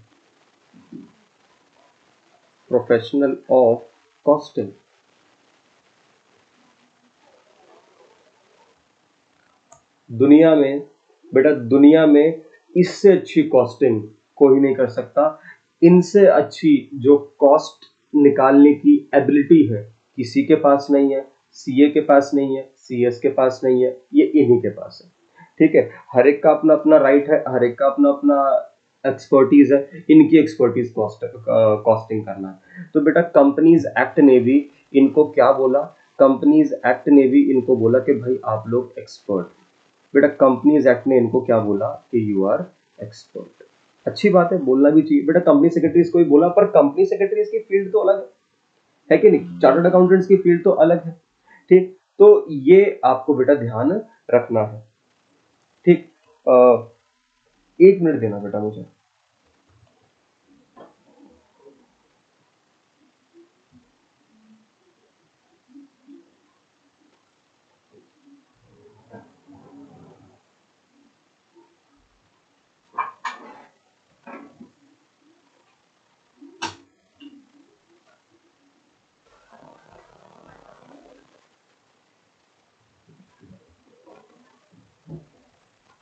प्रोफेशनल ऑफ कॉस्टिंग। दुनिया में बेटा, दुनिया में इससे अच्छी कॉस्टिंग कोई नहीं कर सकता। इनसे अच्छी जो कॉस्ट निकालने की एबिलिटी है किसी के पास नहीं है, सीए के पास नहीं है, सीएस के पास नहीं है, ये इन्हीं के पास है। ठीक है, हर एक का अपना अपना राइट है, हर एक का अपना अपना एक्सपर्टीज है, इनकी एक्सपर्टीज कॉस्टिंग करना है। तो बेटा कंपनीज एक्ट ने भी इनको क्या बोला, कंपनीज एक्ट ने भी इनको बोला कि भाई आप लोग एक्सपर्ट। बेटा कंपनीज एक्ट ने इनको क्या बोला कि यू आर एक्सपर्ट। अच्छी बात है, बोलना भी चाहिए। बेटा कंपनी सेक्रेटरीज को भी बोला, पर कंपनी सेक्रेटरीज की फील्ड तो अलग है कि नहीं, चार्टर्ड अकाउंटेंट्स की फील्ड तो अलग है। ठीक, तो ये आपको बेटा ध्यान रखना है। ठीक, 1 मिनट देना बेटा मुझे।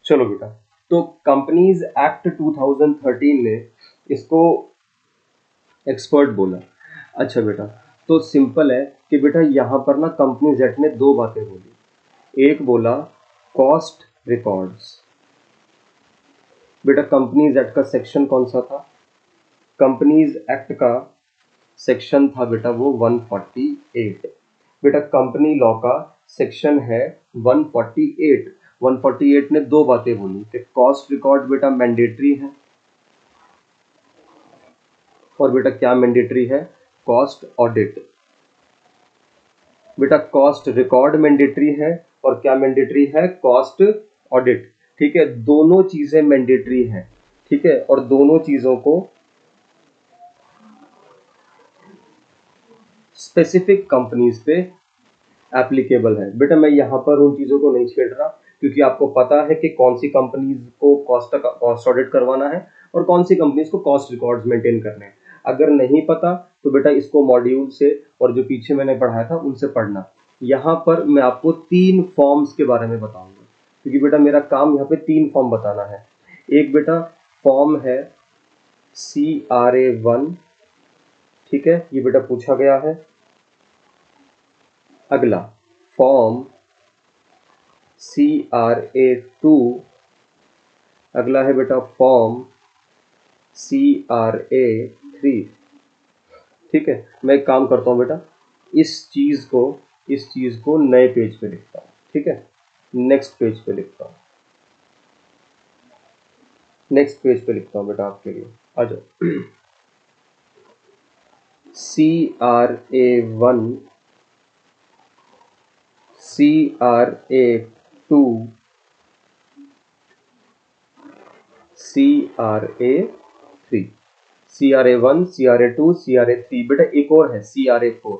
चलो बेटा, तो कंपनीज एक्ट 2013 ने इसको एक्सपर्ट बोला। अच्छा बेटा, तो सिंपल है कि बेटा यहाँ पर ना कंपनीज एक्ट ने दो बातें बोली। एक बोला कॉस्ट रिकॉर्ड्स। बेटा कंपनीज एक्ट का सेक्शन कौन सा था, कंपनीज एक्ट का सेक्शन था बेटा वो 148। बेटा कंपनी लॉ का सेक्शन है 148। 148 ने दो बातें बोली कि कॉस्ट रिकॉर्ड बेटा मैंडेटरी है, और बेटा क्या मैंडेटरी है, कॉस्ट ऑडिट। बेटा कॉस्ट रिकॉर्ड मैंडेटरी है और क्या मैंडेटरी है, कॉस्ट ऑडिट। ठीक है, दोनों चीजें मैंडेटरी हैं। ठीक है, और दोनों चीजों को स्पेसिफिक कंपनीज पे एप्लीकेबल है। बेटा मैं यहाँ पर उन चीजों को नहीं छेड़ रहा, क्योंकि आपको पता है कि कौन सी कंपनीज को कॉस्ट ऑडिट करवाना है और कौन सी कंपनीज को कॉस्ट रिकॉर्ड्स मेंटेन करने हैं। अगर नहीं पता तो बेटा इसको मॉड्यूल से और जो पीछे मैंने पढ़ाया था उनसे पढ़ना। यहाँ पर मैं आपको 3 फॉर्म्स के बारे में बताऊंगा, क्योंकि बेटा मेरा काम यहाँ पे 3 फॉर्म बताना है। एक बेटा फॉर्म है CRA-1। ठीक है, ये बेटा पूछा गया है। अगला फॉर्म CRA-2। अगला है बेटा फॉर्म CRA-3। ठीक है, मैं काम करता हूं बेटा, इस चीज को नए पेज पे लिखता हूँ। ठीक है, नेक्स्ट पेज पे लिखता हूँ, नेक्स्ट पेज पे लिखता हूँ बेटा आपके लिए। आ जाओ, CRA-1, CRA-2, CRA-3, CRA-1, CRA-2, CRA-3, बेटा एक और है CRA-4।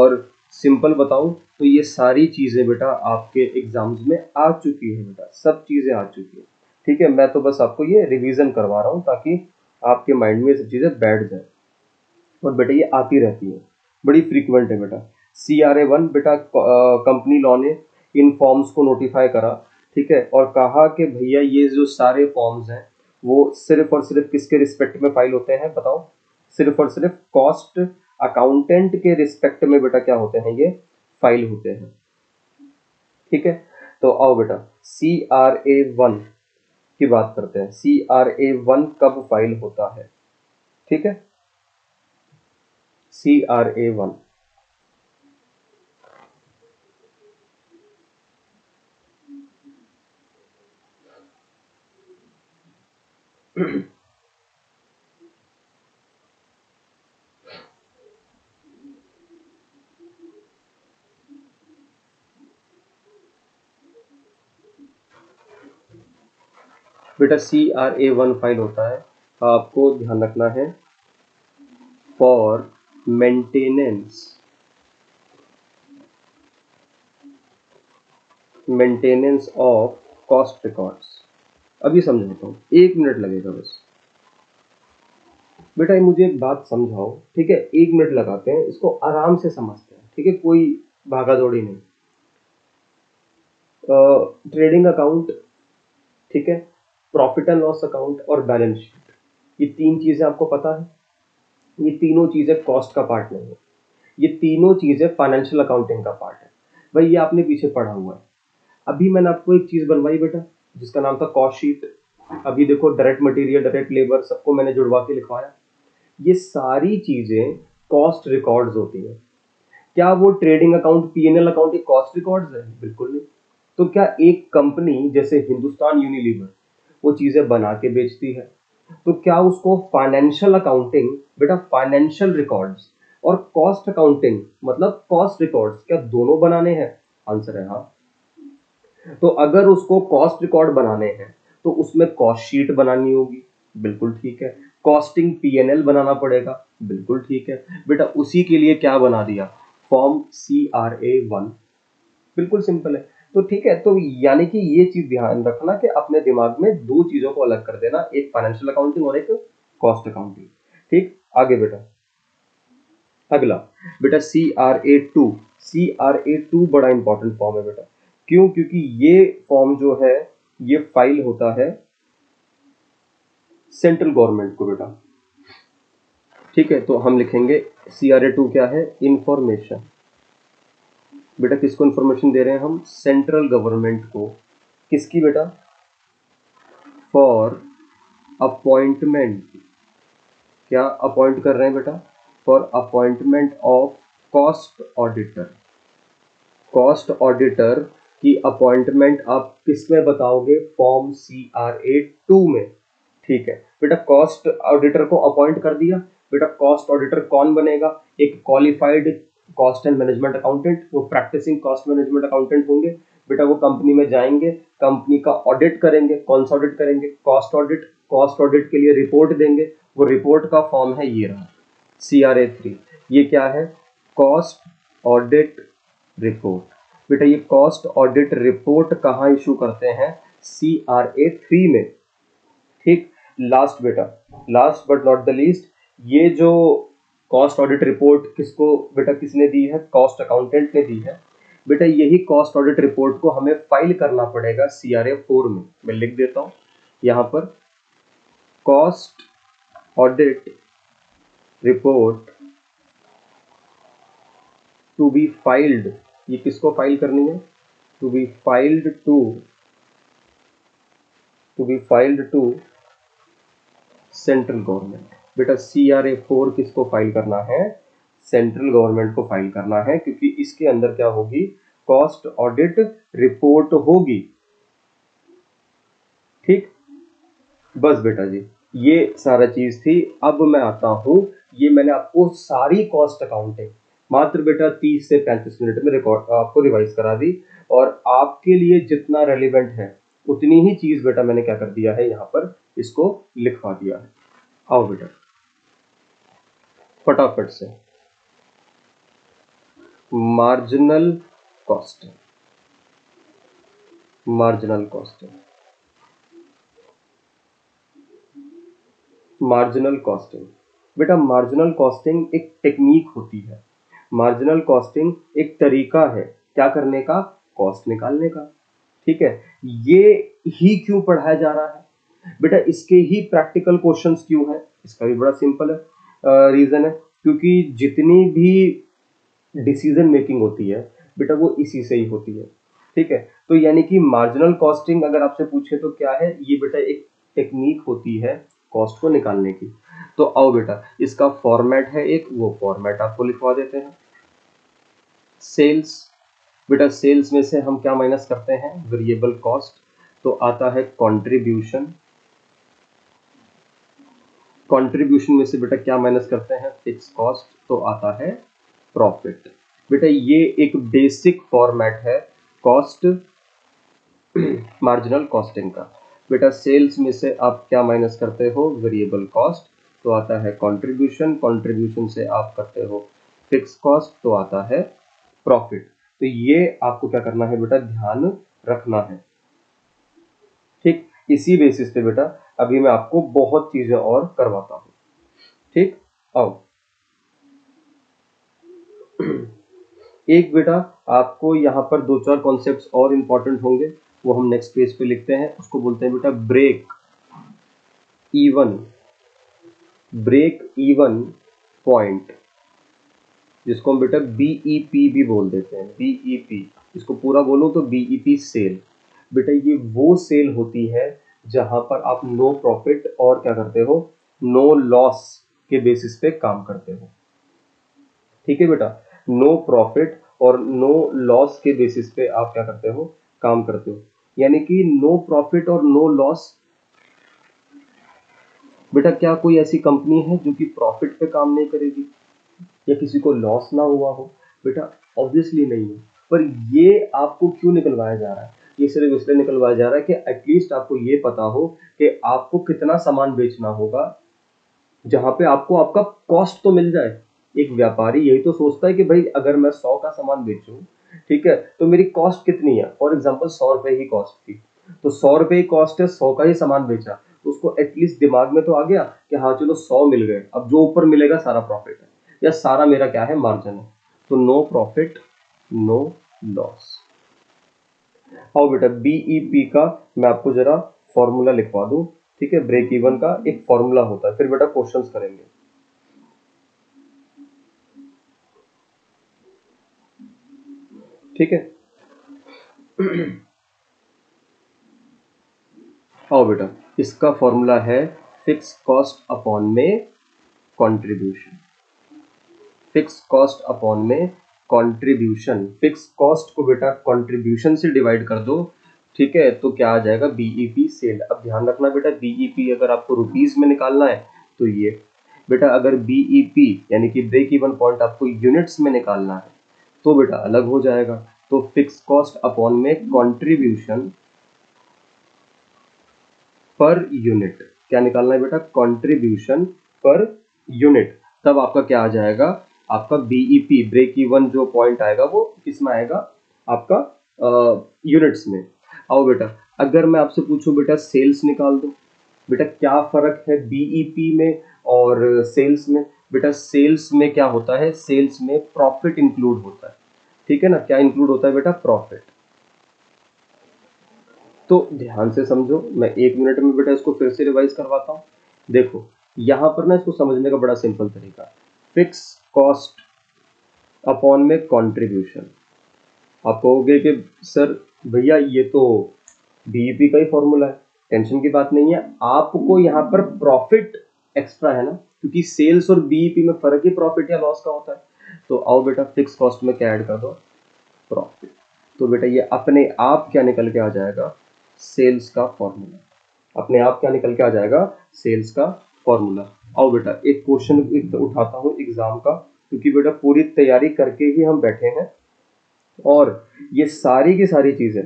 और सिंपल बताऊं तो ये सारी चीजें बेटा आपके एग्जाम्स में आ चुकी है, बेटा सब चीजें आ चुकी है। ठीक है, मैं तो बस आपको ये रिवीजन करवा रहा हूं ताकि आपके माइंड में सब चीजें बैठ जाए। और बेटा ये आती रहती है, बड़ी फ्रीक्वेंट है बेटा। CRA-1 बेटा कंपनी लॉ ने इन फॉर्म्स को नोटिफाई करा। ठीक है, और कहा कि भैया ये जो सारे फॉर्म्स हैं वो सिर्फ और सिर्फ किसके रिस्पेक्ट में फाइल होते हैं, बताओ, सिर्फ और सिर्फ कॉस्ट अकाउंटेंट के रिस्पेक्ट में बेटा क्या होते हैं, ये फाइल होते हैं। ठीक है, तो आओ बेटा CRA-1 की बात करते हैं। CRA-1 कब फाइल होता है? ठीक है, CRA-1 बेटा CRA-1 फाइल होता है, आपको ध्यान रखना है, for maintenance maintenance of cost records. अभी समझाता हूँ, 1 मिनट लगेगा बस। बेटा मुझे एक बात समझाओ, ठीक है? 1 मिनट लगाते हैं, इसको आराम से समझते हैं, ठीक है? कोई भागा दौड़ी नहीं। ट्रेडिंग अकाउंट, ठीक है, प्रॉफिट एंड लॉस अकाउंट और बैलेंस शीट, ये 3 चीज़ें आपको पता है। ये तीनों चीज़ें कॉस्ट का पार्ट नहीं है, ये तीनों चीज़ें फाइनेंशियल अकाउंटिंग का पार्ट है। भाई ये आपने पीछे पढ़ा हुआ है। अभी मैंने आपको एक चीज़ बनवाई बेटा जिसका नाम था कॉस्ट शीट। अभी देखो डायरेक्ट मटेरियल, डायरेक्ट लेबर, सबको मैंने जुड़वा के लिखवाया। ये सारी चीज़ें कॉस्ट रिकॉर्ड्स होती है। क्या वो ट्रेडिंग अकाउंट, पीएनएल अकाउंट ये कॉस्ट रिकॉर्ड्स है? बिल्कुल नहीं। तो क्या एक कंपनी जैसे हिंदुस्तान यूनिलीवर वो चीज़ें बना के बेचती है, तो क्या उसको फाइनेंशियल अकाउंटिंग बेटा, फाइनेंशियल रिकॉर्ड्स और कॉस्ट अकाउंटिंग मतलब कॉस्ट रिकॉर्ड्स, क्या दोनों बनाने हैं? आंसर है हाँ। तो अगर उसको कॉस्ट रिकॉर्ड बनाने हैं तो उसमें कॉस्ट शीट बनानी होगी, बिल्कुल ठीक है। कॉस्टिंग पीएनएल बनाना पड़ेगा, बिल्कुल ठीक है। बेटा उसी के लिए क्या बना दिया? फॉर्म CRA-1, बिल्कुल सिंपल है। तो ठीक है, तो यानी कि ये चीज ध्यान रखना कि अपने दिमाग में 2 चीजों को अलग कर देना, एक फाइनेंशियल अकाउंटिंग और एक कॉस्ट अकाउंटिंग। ठीक, आगे बेटा अगला बेटा CRA-2। CRA-2 बड़ा इंपॉर्टेंट फॉर्म है बेटा। क्यों? क्योंकि ये फॉर्म जो है ये फाइल होता है सेंट्रल गवर्नमेंट को बेटा, ठीक है। तो हम लिखेंगे CRA-2 क्या है? इंफॉर्मेशन। बेटा किसको इंफॉर्मेशन दे रहे हैं हम? सेंट्रल गवर्नमेंट को। किसकी बेटा? For appointment. क्या अपॉइंट कर रहे हैं बेटा? For appointment of cost auditor. Cost auditor की अपॉइंटमेंट आप किस में बताओगे? फॉर्म CRA-2 में, ठीक है बेटा। कॉस्ट ऑडिटर को अपॉइंट कर दिया बेटा। कॉस्ट ऑडिटर कौन बनेगा? एक qualified cost and management accountant. वो प्रैक्टिसिंग कॉस्ट मैनेजमेंट अकाउंटेंट होंगे बेटा। वो कंपनी में जाएंगे, कंपनी का ऑडिट करेंगे। कौन सा ऑडिट करेंगे? Cost audit. कॉस्ट ऑडिट के लिए रिपोर्ट देंगे। वो रिपोर्ट का फॉर्म है ये रहा CRA-3। ये क्या है? Cost audit report. बेटा ये कॉस्ट ऑडिट रिपोर्ट कहाँ इशू करते हैं? CRA-3 में, ठीक। लास्ट बेटा, last but not the least, ये जो कॉस्ट ऑडिट रिपोर्ट किसको बेटा, किसने दी है? कॉस्ट अकाउंटेंट ने दी है बेटा। यही कॉस्ट ऑडिट रिपोर्ट को हमें फाइल करना पड़ेगा CRA-4 में। मैं लिख देता हूँ यहाँ पर, cost audit report to be filed. ये किसको फाइल करनी है? To be filed to, to be filed to central government. बेटा CRA-4 किसको फाइल करना है? सेंट्रल गवर्नमेंट को फाइल करना है, क्योंकि इसके अंदर क्या होगी? कॉस्ट ऑडिट रिपोर्ट होगी, ठीक। बस बेटा जी ये सारा चीज थी। अब मैं आता हूं, ये मैंने आपको सारी कॉस्ट अकाउंटिंग मात्र बेटा 30 से 35 मिनट में रिकॉर्ड आपको रिवाइज करा दी, और आपके लिए जितना रेलिवेंट है उतनी ही चीज बेटा मैंने क्या कर दिया है यहाँ पर, इसको लिखवा दिया है। आओ बेटा फटाफट से, marginal cost, marginal cost, marginal costing. बेटा मार्जिनल कॉस्टिंग एक टेक्निक होती है, मार्जिनल कॉस्टिंग एक तरीका है क्या करने का? कॉस्ट निकालने का, ठीक है। ये ही क्यों पढ़ाया जा रहा है बेटा? इसके ही प्रैक्टिकल क्वेश्चंस क्यों है? इसका भी बड़ा सिंपल है रीजन है, क्योंकि जितनी भी डिसीजन मेकिंग होती है बेटा वो इसी से ही होती है, ठीक है। तो यानी कि मार्जिनल कॉस्टिंग अगर आपसे पूछे तो क्या है ये बेटा? एक टेक्निक होती है कॉस्ट को निकालने की। तो आओ बेटा इसका फॉर्मेट है एक, वो फॉर्मेट आपको लिखवा देते हैं। सेल्स, बेटा सेल्स में से हम क्या माइनस करते हैं? Variable cost. तो आता है कंट्रीब्यूशन। कंट्रीब्यूशन में से बेटा क्या माइनस करते हैं? Fix cost. तो आता है प्रॉफिट। बेटा ये एक बेसिक फॉर्मेट है कॉस्ट, मार्जिनल कॉस्टिंग का। बेटा सेल्स में से आप क्या माइनस करते हो? Variable cost. तो आता है कंट्रीब्यूशन। कंट्रीब्यूशन से आप करते हो फिक्स कॉस्ट, तो आता है प्रॉफिट। तो ये आपको क्या करना है बेटा? ध्यान रखना है। ठीक, इसी बेसिस पे बेटा अभी मैं आपको बहुत चीजें और करवाता हूं। ठीक, आओ एक बेटा आपको यहाँ पर दो चार कॉन्सेप्ट्स और इंपॉर्टेंट होंगे, वो हम नेक्स्ट पेज पे लिखते हैं। उसको बोलते हैं बेटा break even, break even point, जिसको हम बेटा बीईपी भी बोल देते हैं। बीईपी, इसको पूरा बोलो तो बीईपी सेल। बेटा ये वो सेल होती है जहां पर आप नो प्रॉफिट और क्या करते हो, नो लॉस के बेसिस पे काम करते हो। ठीक है बेटा, नो प्रॉफिट और नो लॉस के बेसिस पे आप क्या करते हो, काम करते हो। यानी कि नो प्रॉफिट और नो लॉस, बेटा क्या कोई ऐसी कंपनी है जो कि प्रॉफिट पे काम नहीं करेगी या किसी को लॉस ना हुआ हो? बेटा ऑब्वियसली नहीं है। पर ये आपको क्यों निकलवाया जा रहा है? ये सिर्फ इसलिए निकलवाया जा रहा है कि एटलीस्ट आपको ये पता हो कि आपको कितना सामान बेचना होगा, जहां पे आपको आपका कॉस्ट तो मिल जाए। एक व्यापारी यही तो सोचता है कि भाई अगर मैं 100 का सामान बेचूं, ठीक है, तो मेरी कॉस्ट कितनी है? फॉर एग्जाम्पल 100 रुपए ही कॉस्ट थी, तो 100 रुपए ही कॉस्ट है, 100 का ही सामान बेचा, उसको एटलीस्ट दिमाग में तो आ गया कि हाँ चलो 100 मिल गए, अब जो ऊपर मिलेगा सारा प्रॉफिट है या सारा मेरा क्या है, मार्जिन है। तो नो प्रॉफिट नो लॉस। आओ बेटा बीईपी का मैं आपको जरा फॉर्मूला लिखवा दूं। ठीक है, ब्रेक इवन का एक फॉर्मूला होता है, फिर बेटा क्वेश्चंस करेंगे। ठीक है, आओ बेटा इसका फॉर्मूला है फिक्स कॉस्ट अपॉन में कंट्रीब्यूशन। फिक्स कॉस्ट अपॉन में कंट्रीब्यूशन, फिक्स कॉस्ट को बेटा कंट्रीब्यूशन से डिवाइड कर दो। ठीक है, तो क्या आ जाएगा, बीईपी सेल। अब ध्यान रखना बेटा, बीईपी अगर आपको रुपीस में निकालना है तो ये बेटा, अगर बीईपी यानी कि ब्रेक इवन पॉइंट आपको यूनिट्स में निकालना है तो बेटा अलग हो जाएगा। तो फिक्स कॉस्ट अपॉन में कंट्रीब्यूशन पर यूनिट, क्या निकालना है बेटा, कंट्रीब्यूशन पर यूनिट। तब आपका क्या आ जाएगा, आपका बीईपी ब्रेक इवन जो पॉइंट आएगा वो किसमें आएगा, आपका यूनिट्स में। आओ बेटा अगर मैं आपसे पूछूं बेटा सेल्स निकाल दो, बेटा क्या फर्क है बीईपी में और सेल्स में? बेटा सेल्स में क्या होता है, सेल्स में प्रॉफिट इंक्लूड होता है। ठीक है ना, क्या इंक्लूड होता है बेटा, प्रॉफिट। तो ध्यान से समझो, मैं एक मिनट में बेटा इसको फिर से रिवाइज करवाता हूँ। देखो यहाँ पर ना इसको समझने का बड़ा सिंपल तरीका, फिक्स कॉस्ट अपॉन में कंट्रीब्यूशन। आप कहोगे कि सर भैया ये तो बीईपी का ही फॉर्मूला है, टेंशन की बात नहीं है। आपको यहाँ पर प्रॉफिट एक्स्ट्रा है ना, क्योंकि सेल्स और बीईपी में फर्क ही प्रॉफिट या लॉस का होता है। तो आओ बेटा फिक्स कॉस्ट में क्या ऐड कर दो, प्रॉफिट। तो बेटा ये अपने आप क्या निकल के आ जाएगा, सेल्स का फॉर्मूला। अपने आप क्या निकल के आ जाएगा, सेल्स का फॉर्मूला। आओ बेटा एक क्वेश्चन उठाता हूँ एग्जाम का, क्योंकि बेटा पूरी तैयारी करके ही हम बैठे हैं और ये सारी की सारी चीजें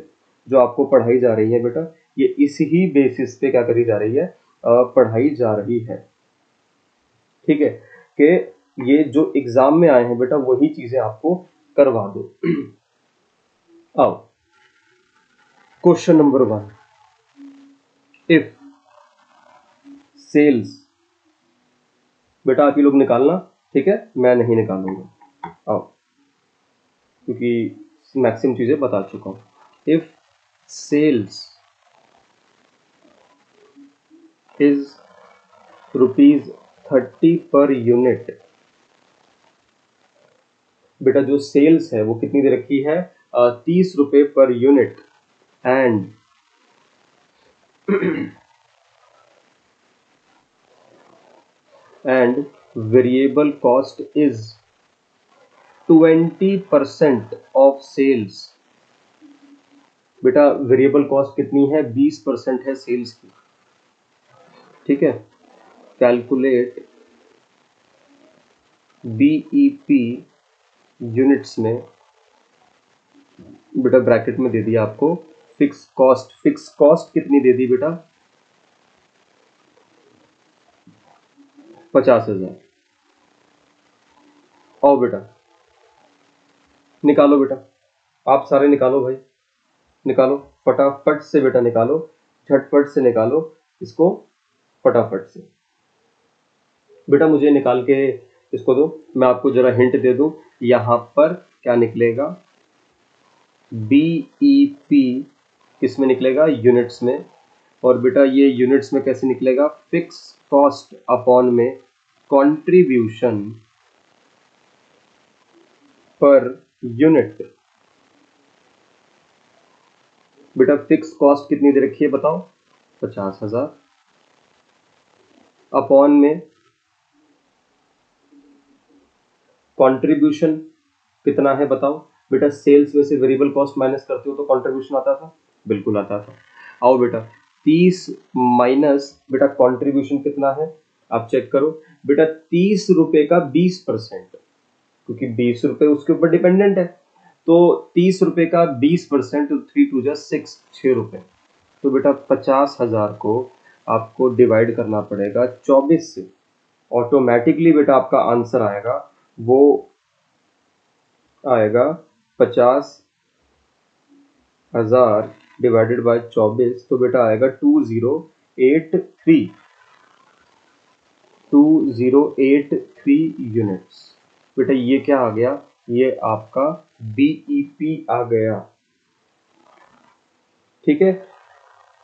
जो आपको पढ़ाई जा रही है बेटा, ये इसी ही बेसिस पे क्या करी जा रही है, पढ़ाई जा रही है। ठीक है, कि ये जो एग्जाम में आए हैं बेटा वही चीजें आपको करवा दो। आओ क्वेश्चन नंबर 1, इफ सेल्स, बेटा आप ही लोग निकालना, ठीक है, मैं नहीं निकालूंगा आओ, क्योंकि मैक्सिमम चीजें बता चुका हूँ। इफ सेल्स इज ₹30 पर यूनिट, बेटा जो सेल्स है वो कितनी दे रखी है, 30 रुपए per unit, and variable cost is 20% of sales। बेटा वेरिएबल कॉस्ट कितनी है, 20% है सेल्स की। ठीक है, कैलकुलेट बीईपी यूनिट्स में, बेटा ब्रैकेट में दे दिया आपको फिक्स कॉस्ट। फिक्स कॉस्ट कितनी दे दी बेटा, 50,000। आओ बेटा निकालो, बेटा आप सारे निकालो भाई, निकालो फटाफट से बेटा निकालो, झटपट से निकालो इसको, फटाफट से बेटा मुझे निकाल के इसको दो। मैं आपको जरा हिंट दे दूं, यहाँ पर क्या निकलेगा, BEP किस में निकलेगा, यूनिट्स में। और बेटा ये यूनिट्स में कैसे निकलेगा, फिक्स कॉस्ट अपॉन में कंट्रीब्यूशन पर यूनिट। बेटा फिक्स कॉस्ट कितनी दे रखी है बताओ, 50,000 अपॉन में कंट्रीब्यूशन कितना है बताओ। बेटा सेल्स में से वेरिएबल कॉस्ट माइनस करते हो तो कंट्रीब्यूशन आता था, बिल्कुल आता था। आओ बेटा 30 माइनस बेटा कंट्रीब्यूशन कितना है आप चेक करो। बेटा 30 रुपए का 20%, क्योंकि 20 रुपए उसके ऊपर डिपेंडेंट है, तो 30 रुपए का 20% तो 3×2 = 6 रुपए। तो बेटा 50,000 को आपको डिवाइड करना पड़ेगा 24 से, ऑटोमेटिकली बेटा आपका आंसर आएगा, वो आएगा 50,000 / 24, तो बेटा आएगा 2083, 2083 यूनिट्स। बेटा ये क्या आ गया, ये आपका BEP आ गया, ठीक है,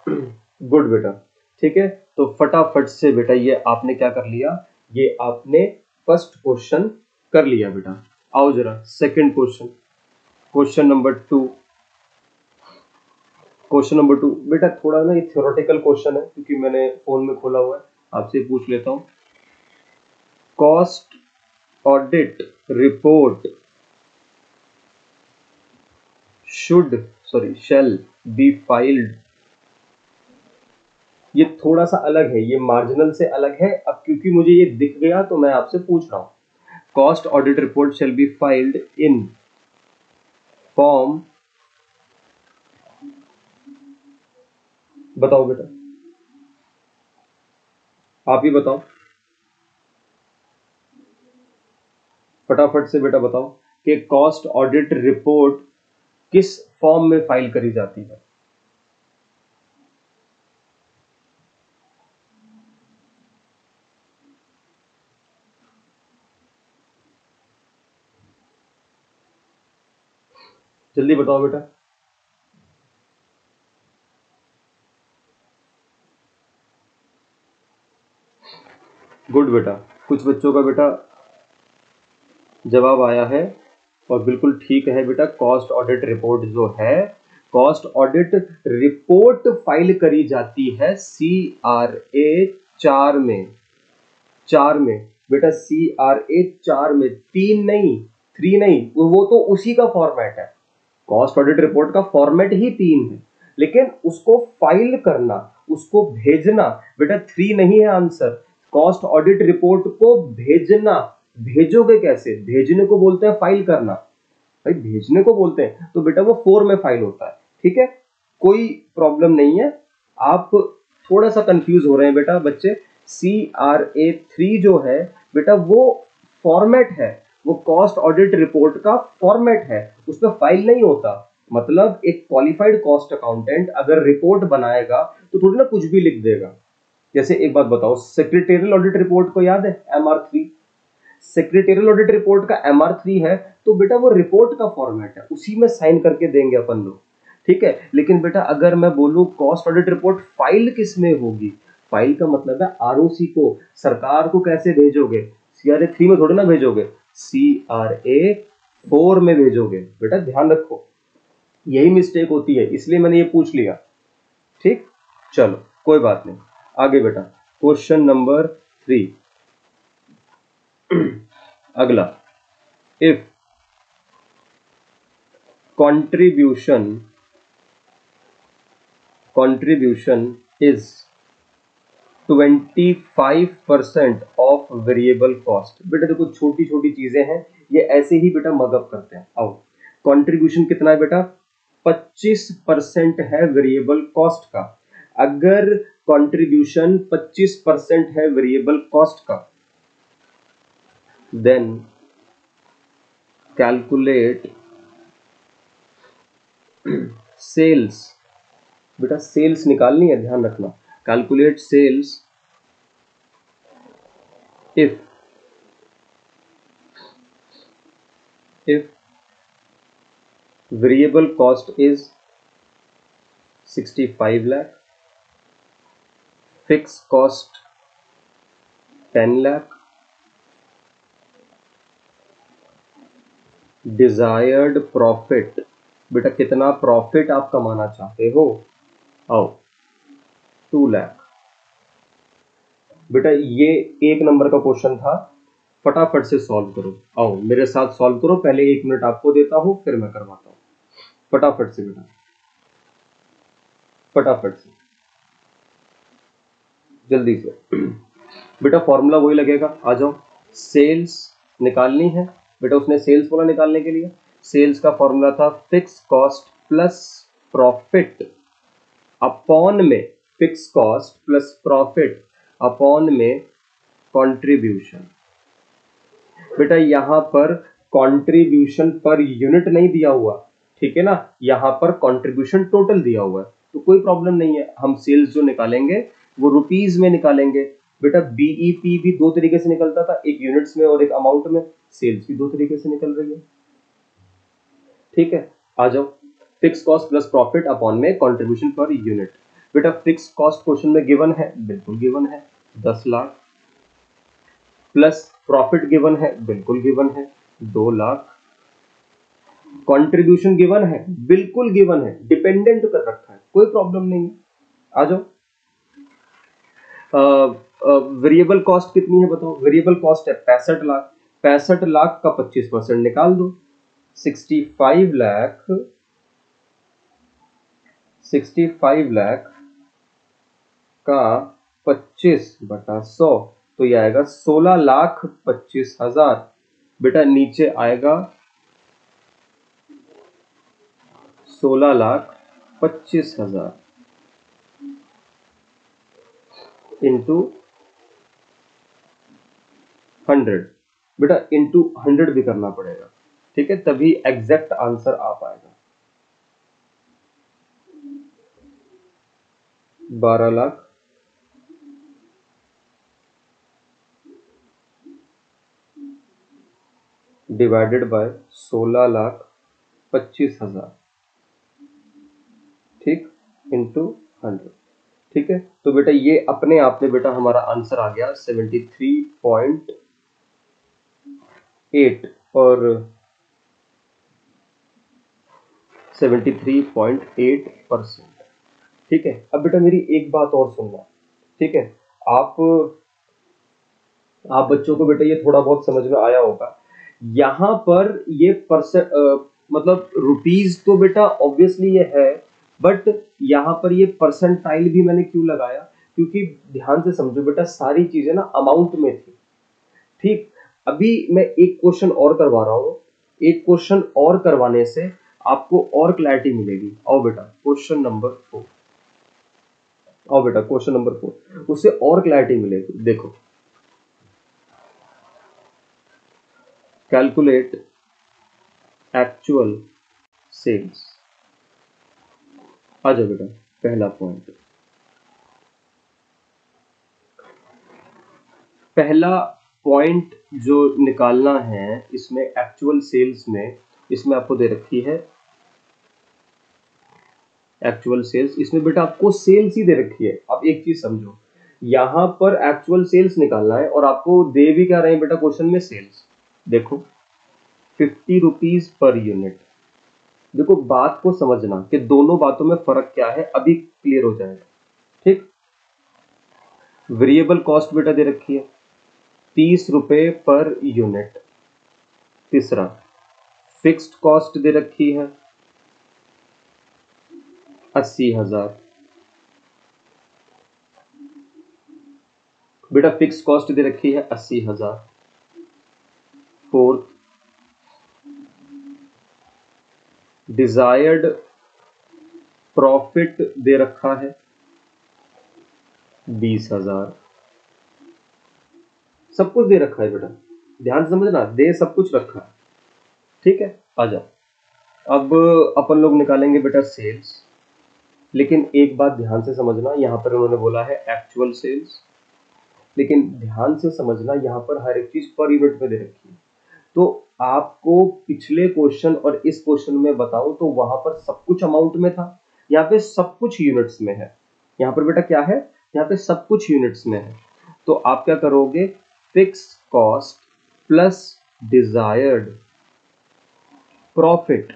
गुड बेटा, ठीक है। तो फटाफट से बेटा ये आपने क्या कर लिया, ये आपने फर्स्ट क्वेश्चन कर लिया बेटा। आओ जरा सेकंड क्वेश्चन, क्वेश्चन नंबर 2। बेटा थोड़ा ना ये थ्योरेटिकल क्वेश्चन है, क्योंकि मैंने फोन में खोला हुआ है, आपसे पूछ लेता हूं। Cost audit report shall be filed, ये थोड़ा सा अलग है, ये मार्जिनल से अलग है। अब क्योंकि मुझे ये दिख गया तो मैं आपसे पूछ रहा हूं, cost audit report shall be filed in form, बताओ बेटा, आप ही बताओ फटाफट से, बेटा बताओ कि कॉस्ट ऑडिट रिपोर्ट किस फॉर्म में फाइल करी जाती है। जल्दी बताओ बेटा, गुड बेटा, कुछ बच्चों का बेटा जवाब आया है और बिल्कुल ठीक है बेटा। कॉस्ट ऑडिट रिपोर्ट जो है, कॉस्ट ऑडिट रिपोर्ट फाइल करी जाती है CRA 4 में बेटा, CRA 4 में, 3 नहीं 3 नहीं, वो तो उसी का फॉर्मेट है, कॉस्ट ऑडिट रिपोर्ट का फॉर्मेट ही 3 है, लेकिन उसको फाइल करना, उसको भेजना बेटा 3 नहीं है आंसर। कॉस्ट ऑडिट रिपोर्ट को भेजना, भेजोगे कैसे, भेजने को बोलते हैं फाइल करना, भाई भेजने को बोलते हैं, तो बेटा वो 4 में फाइल होता है, ठीक है, कोई प्रॉब्लम नहीं है। आप थोड़ा सा कंफ्यूज हो रहे हैं बेटा बच्चे, CRA 3 जो है बेटा वो फॉर्मेट है, वो कॉस्ट ऑडिट रिपोर्ट का फॉर्मेट है, उसमें फाइल नहीं होता। मतलब एक क्वालिफाइड कॉस्ट अकाउंटेंट अगर रिपोर्ट बनाएगा तो थोड़ी ना कुछ भी लिख देगा। जैसे एक बात बताओ, सेक्रेटेरियल ऑडिट रिपोर्ट को याद है, MR 3, सेक्रेटेरियल ऑडिट रिपोर्ट का MR 3 है, तो बेटा वो रिपोर्ट का फॉर्मेट है, उसी में साइन करके देंगे अपन लोग, ठीक है। लेकिन बेटा अगर मैं बोलूं कॉस्ट ऑडिट रिपोर्ट फाइल किस में होगी, फाइल का मतलब है ROC को, सरकार को कैसे भेजोगे, CRA 3 में थोड़ी ना भेजोगे, CRA 4 में भेजोगे बेटा, ध्यान रखो, यही मिस्टेक होती है, इसलिए मैंने ये पूछ लिया, ठीक। चलो कोई बात नहीं, आगे बेटा क्वेश्चन नंबर 3 अगला, if contribution is 25% of variable cost. बेटा देखो छोटी छोटी चीजें हैं, ये ऐसे ही बेटा मगअप करते हैं। आओ, कंट्रीब्यूशन कितना है बेटा, 25% है वेरिएबल कॉस्ट का। अगर कंट्रीब्यूशन 25% है वेरिएबल कॉस्ट का, देन कैलकुलेट सेल्स बेटा सेल्स निकालनी है, ध्यान रखना। Calculate sales if variable cost is 65 lakh, fix cost 10 lakh, desired profit, बेटा कितना प्रॉफिट आप कमाना चाहते हो, आओ 2 लाख। बेटा ये 1 नंबर का क्वेश्चन था, फटाफट से सॉल्व करो, आओ मेरे साथ सॉल्व करो। पहले 1 मिनट आपको देता हूं, फिर मैं करवाता हूं। फटाफट से बेटा, फटाफट से, जल्दी से बेटा। फॉर्मूला वही लगेगा, आ जाओ। सेल्स निकालनी है बेटा, उसने सेल्स बोला, निकालने के लिए सेल्स का फॉर्मूला था fix cost plus profit upon में, fix cost plus profit upon में कंट्रीब्यूशन। बेटा यहां पर कंट्रीब्यूशन पर यूनिट नहीं दिया हुआ, ठीक है ना, यहां पर कंट्रीब्यूशन टोटल दिया हुआ है, तो कोई प्रॉब्लम नहीं है। हम सेल्स जो निकालेंगे वो रुपीज में निकालेंगे। बेटा बीईपी भी 2 तरीके से निकलता था, एक यूनिट्स में और एक अमाउंट में। सेल्स भी 2 तरीके से निकल रही है, ठीक है। आ जाओ, fix cost plus profit upon में कंट्रीब्यूशन पर यूनिट। बेटा फिक्स कॉस्ट क्वेश्चन में गिवन है, बिल्कुल गिवन है, 10 लाख, प्लस प्रॉफिट गिवन है, बिल्कुल गिवन है, 2 लाख, कंट्रीब्यूशन गिवन है, बिल्कुल गिवन है, डिपेंडेंट कर रखा है, कोई प्रॉब्लम नहीं। आ जाओ, वेरिएबल कॉस्ट कितनी है बताओ, वेरिएबल कॉस्ट है 65 लाख, 65 लाख का 25% निकाल दो, 65 लाख, 65 लाख का 25/100, तो ये आएगा 16,25,000। बेटा नीचे आएगा 16,25,000 × 100। बेटा × 100 भी करना पड़ेगा, ठीक है, तभी एग्जैक्ट आंसर आ पाएगा। 12 लाख, 16,25,000, ठीक, × 100, ठीक है। तो बेटा ये अपने आप में बेटा हमारा आंसर आ गया 73.8 और 73.8%, ठीक है। अब बेटा मेरी एक बात और सुनना, ठीक है, आप बच्चों को बेटा ये थोड़ा बहुत समझ में आया होगा। यहां पर ये मतलब रुपीज तो बेटा ऑब्वियसली ये है, बट यहाँ पर ये परसेंटाइल भी मैंने क्यों लगाया, क्योंकि ध्यान से समझो बेटा, सारी चीजें ना अमाउंट में थी, ठीक। अभी मैं एक क्वेश्चन और करवा रहा हूँ, एक क्वेश्चन और करवाने से आपको और क्लैरिटी मिलेगी। आओ बेटा क्वेश्चन नंबर 4, आओ बेटा क्वेश्चन नंबर 4, उससे और क्लैरिटी मिलेगी। देखो, कैलकुलेट एक्चुअल सेल्स। आ जाओ बेटा, पहला पॉइंट जो निकालना है इसमें, एक्चुअल सेल्स में, इसमें आपको दे रखी है एक्चुअल सेल्स, इसमें बेटा आपको सेल्स ही दे रखी है। आप एक चीज समझो, यहां पर एक्चुअल सेल्स निकालना है और आपको दे भी क्या रहे हैं बेटा क्वेश्चन में, सेल्स। देखो 50 रुपीज पर यूनिट। देखो बात को समझना कि दोनों बातों में फर्क क्या है, अभी क्लियर हो जाएगा, ठीक। वेरिएबल कॉस्ट बेटा दे रखी है 30 रुपए पर यूनिट। तीसरा, फिक्स्ड कॉस्ट दे रखी है 80,000। बेटा फिक्स्ड कॉस्ट दे रखी है 80,000। फोर्थ, डिजायर्ड प्रॉफिट दे रखा है 20,000। सब कुछ दे रखा है बेटा, ध्यान समझना, दे सब कुछ रखा है, ठीक है। आ जाओ, अब अपन लोग निकालेंगे बेटा सेल्स। लेकिन एक बात ध्यान से समझना, यहाँ पर उन्होंने बोला है एक्चुअल सेल्स, लेकिन ध्यान से समझना यहाँ पर हर एक चीज पर यूनिट में दे रखी है। तो आपको पिछले क्वेश्चन और इस क्वेश्चन में बताऊं तो वहां पर सब कुछ अमाउंट में था, यहाँ पे सब कुछ यूनिट्स में है। यहाँ पर बेटा क्या है, यहाँ पे सब कुछ यूनिट्स में है। तो आप क्या करोगे, fix cost plus desired profit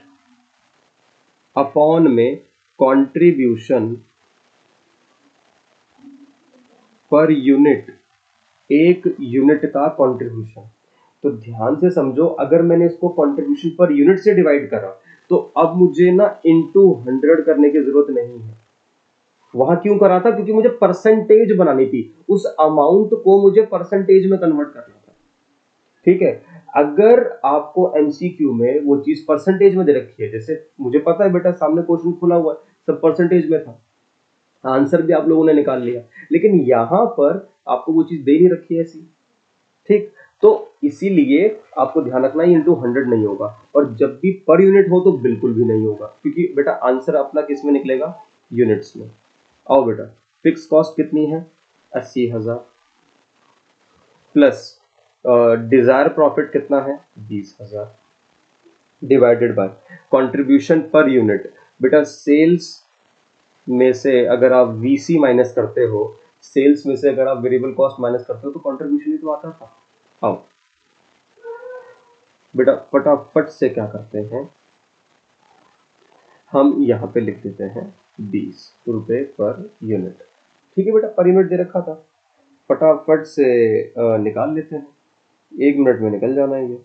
upon में कंट्रीब्यूशन पर यूनिट, एक यूनिट का कंट्रीब्यूशन। तो ध्यान से समझो, अगर मैंने इसको कंट्रीब्यूशन पर यूनिट से डिवाइड करा तो अब मुझे ना इनटू 100 करने की जरूरत नहीं है। वहां क्यों करा था, क्योंकि मुझे परसेंटेज बनानी थी, उस अमाउंट को मुझे परसेंटेज में कन्वर्ट करना था। ठीक है, अगर आपको एमसीक्यू में वो चीज परसेंटेज में दे रखी है, जैसे मुझे पता है बेटा सामने क्वेश्चन खुला हुआ है, सब परसेंटेज में था, आंसर भी आप लोगों ने निकाल लिया, लेकिन यहाँ पर आपको वो चीज दे नहीं रखी है ऐसी। ठीक, तो इसीलिए आपको ध्यान रखना है इंटू 100 नहीं होगा, और जब भी पर यूनिट हो तो बिल्कुल भी नहीं होगा, क्योंकि बेटा आंसर अपना किस में निकलेगा, यूनिट्स में। आओ बेटा, फिक्स कॉस्ट कितनी है, 80,000 प्लस डिजायर प्रॉफिट कितना है, 20,000 divided by contribution per unit. बेटा सेल्स में से अगर आप वीसी माइनस करते हो, सेल्स में से अगर आप वेरिएबल कॉस्ट माइनस करते हो, तो कंट्रीब्यूशन ही तो आता था। आओ बेटा फटाफट से क्या करते हैं, हम यहाँ पे लिख देते हैं 20 रुपए पर यूनिट। ठीक है बेटा, पर यूनिट दे रखा था, फटाफट से निकाल लेते हैं, एक मिनट में निकल जाना है ये।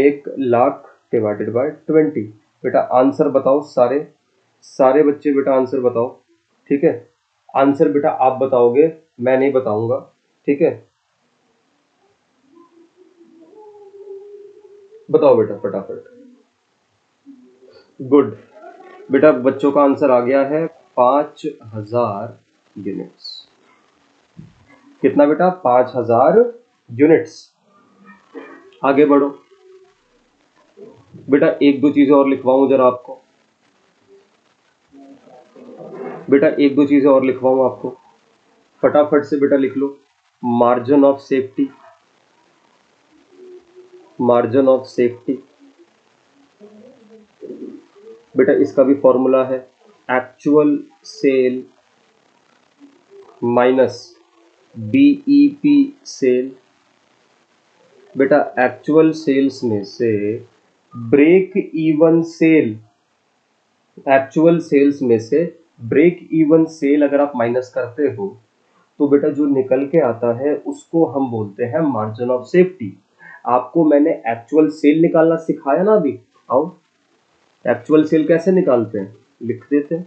1,00,000 डिवाइडेड बाय 20। बेटा आंसर बताओ, सारे बच्चे बेटा आंसर बताओ। ठीक है, आंसर बेटा आप बताओगे, मैं नहीं बताऊंगा। ठीक है, बताओ बेटा फटाफट। गुड, बेटा बच्चों का आंसर आ गया है 5,000 यूनिट्स। कितना बेटा, 5,000 यूनिट्स। आगे बढ़ो बेटा, एक दो चीजें और लिखवाऊं जरा आपको, बेटा एक दो चीजें और लिखवाऊं आपको, फटाफट से बेटा लिख लो। Margin of safety, margin of safety बेटा इसका भी फॉर्मूला है actual sale minus BEP sale. बेटा एक्चुअल सेल्स में से break even sale, actual sales में से ब्रेक इवन सेल अगर आप माइनस करते हो तो बेटा जो निकल के आता है उसको हम बोलते हैं मार्जिन ऑफ सेफ्टी। आपको मैंने एक्चुअल सेल निकालना सिखाया ना अभी। आओ, एक्चुअल सेल कैसे निकालते हैं, लिख देते हैं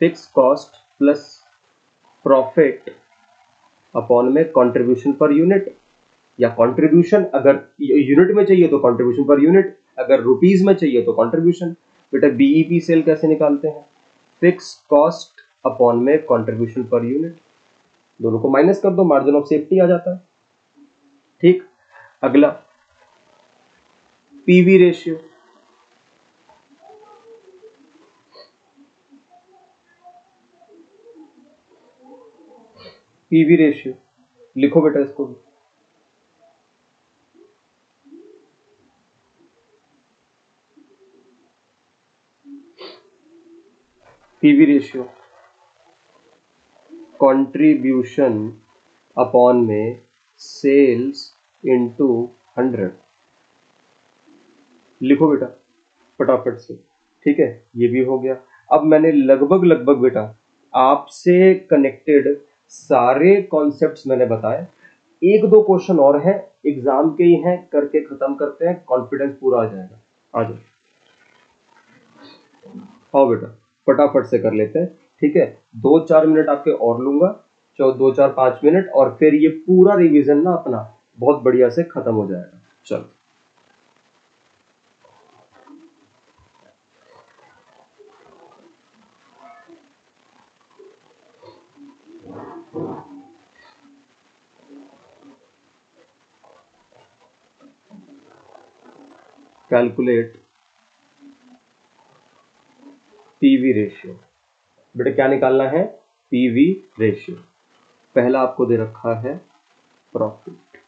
fix cost plus profit upon में कंट्रीब्यूशन पर यूनिट, या कंट्रीब्यूशन अगर यूनिट में चाहिए तो कंट्रीब्यूशन पर यूनिट, अगर रुपीस में चाहिए तो कंट्रीब्यूशन। बेटा बीईपी सेल कैसे निकालते हैं, फिक्स कॉस्ट अपॉन में कंट्रीब्यूशन पर यूनिट, दोनों को माइनस कर दो, मार्जिन ऑफ सेफ्टी आ जाता है। ठीक, अगला पीवी रेशियो, पीवी रेशियो लिखो बेटा इसको भी। पीवी रेशियो कंट्रीब्यूशन अपॉन में सेल्स इनटू 100 लिखो बेटा फटाफट से। ठीक है, ये भी हो गया। अब मैंने लगभग बेटा आपसे कनेक्टेड सारे कॉन्सेप्ट्स मैंने बताए। एक दो क्वेश्चन और हैं, एग्जाम के ही हैं, करके खत्म करते हैं, कॉन्फिडेंस पूरा आ जाएगा। आ जाओ, आओ बेटा फटाफट से कर लेते हैं। ठीक है, 2-4 मिनट आपके और लूंगा, 2-4-5 मिनट, और फिर ये पूरा रिवीजन ना अपना बहुत बढ़िया से खत्म हो जाएगा। चलो। कैलकुलेट पीवी रेशियो बेटा क्या निकालना है, पीवी रेशियो। पहला आपको दे रखा है प्रॉफिट,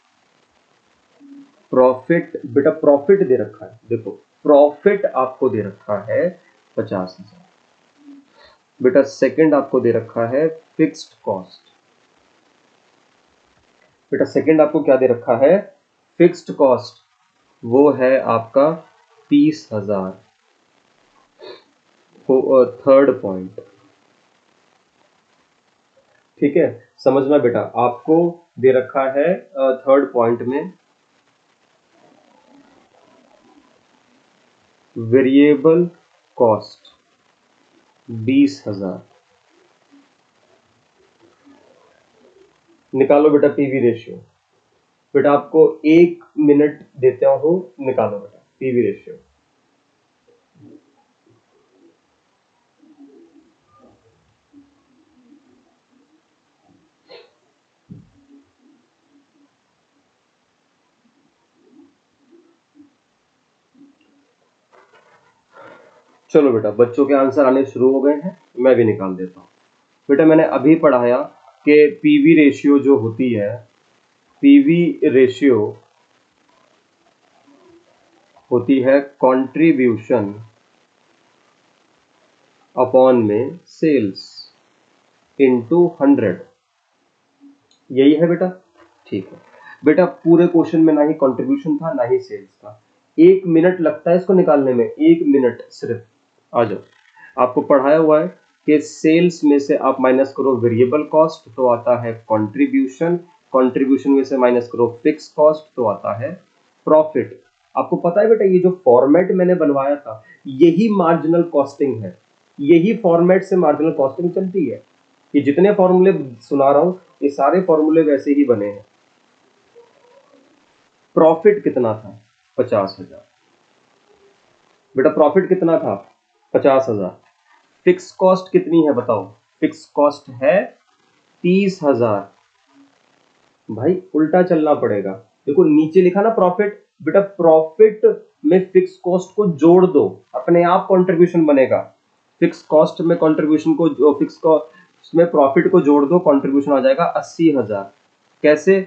प्रॉफिट बेटा प्रॉफिट दे रखा है, देखो प्रॉफिट आपको दे रखा है 50,000। बेटा सेकंड आपको दे रखा है फिक्स्ड कॉस्ट, बेटा सेकंड आपको क्या दे रखा है, फिक्स्ड कॉस्ट, वो है आपका 30,000। थर्ड पॉइंट, ठीक है समझना बेटा, आपको दे रखा है थर्ड पॉइंट में वेरिएबल कॉस्ट 20,000। निकालो बेटा पीवी रेशियो। बेटा आपको 1 मिनट देता हूं, निकालो बेटा पीवी रेशियो। चलो बेटा बच्चों के आंसर आने शुरू हो गए हैं, मैं भी निकाल देता हूँ। बेटा मैंने अभी पढ़ाया कि पीवी रेशियो जो होती है, पीवी रेशियो होती है कंट्रीब्यूशन अपॉन में सेल्स इनटू 100, यही है बेटा। ठीक है बेटा, पूरे क्वेश्चन में ना ही कंट्रीब्यूशन था ना ही सेल्स था। 1 मिनट लगता है इसको निकालने में, 1 मिनट सिर्फ। आ जाओ, आपको पढ़ाया हुआ है कि सेल्स में से आप माइनस करो वेरिएबल कॉस्ट तो आता है कंट्रीब्यूशन, कंट्रीब्यूशन में से माइनस करो फिक्स कॉस्ट तो आता है प्रॉफिट। आपको पता है बेटा ये जो फॉर्मेट मैंने बनवाया था यही मार्जिनल कॉस्टिंग है, यही फॉर्मेट से मार्जिनल कॉस्टिंग चलती है। ये जितने फॉर्मूले सुना रहा हूँ ये सारे फॉर्मूले वैसे ही बने हैं। प्रॉफिट कितना था, 50,000। बेटा प्रॉफिट कितना था, 50,000। फिक्स कॉस्ट कितनी है बताओ, फिक्स कॉस्ट है 30,000। भाई उल्टा चलना पड़ेगा, देखो नीचे लिखा ना प्रॉफिट, बेटा प्रॉफिट में फिक्स कॉस्ट को जोड़ दो, अपने आप कंट्रीब्यूशन बनेगा। फिक्स कॉस्ट में कंट्रीब्यूशन को, फिक्स कॉस्ट में प्रॉफिट को जोड़ दो, कंट्रीब्यूशन आ जाएगा 80,000। कैसे,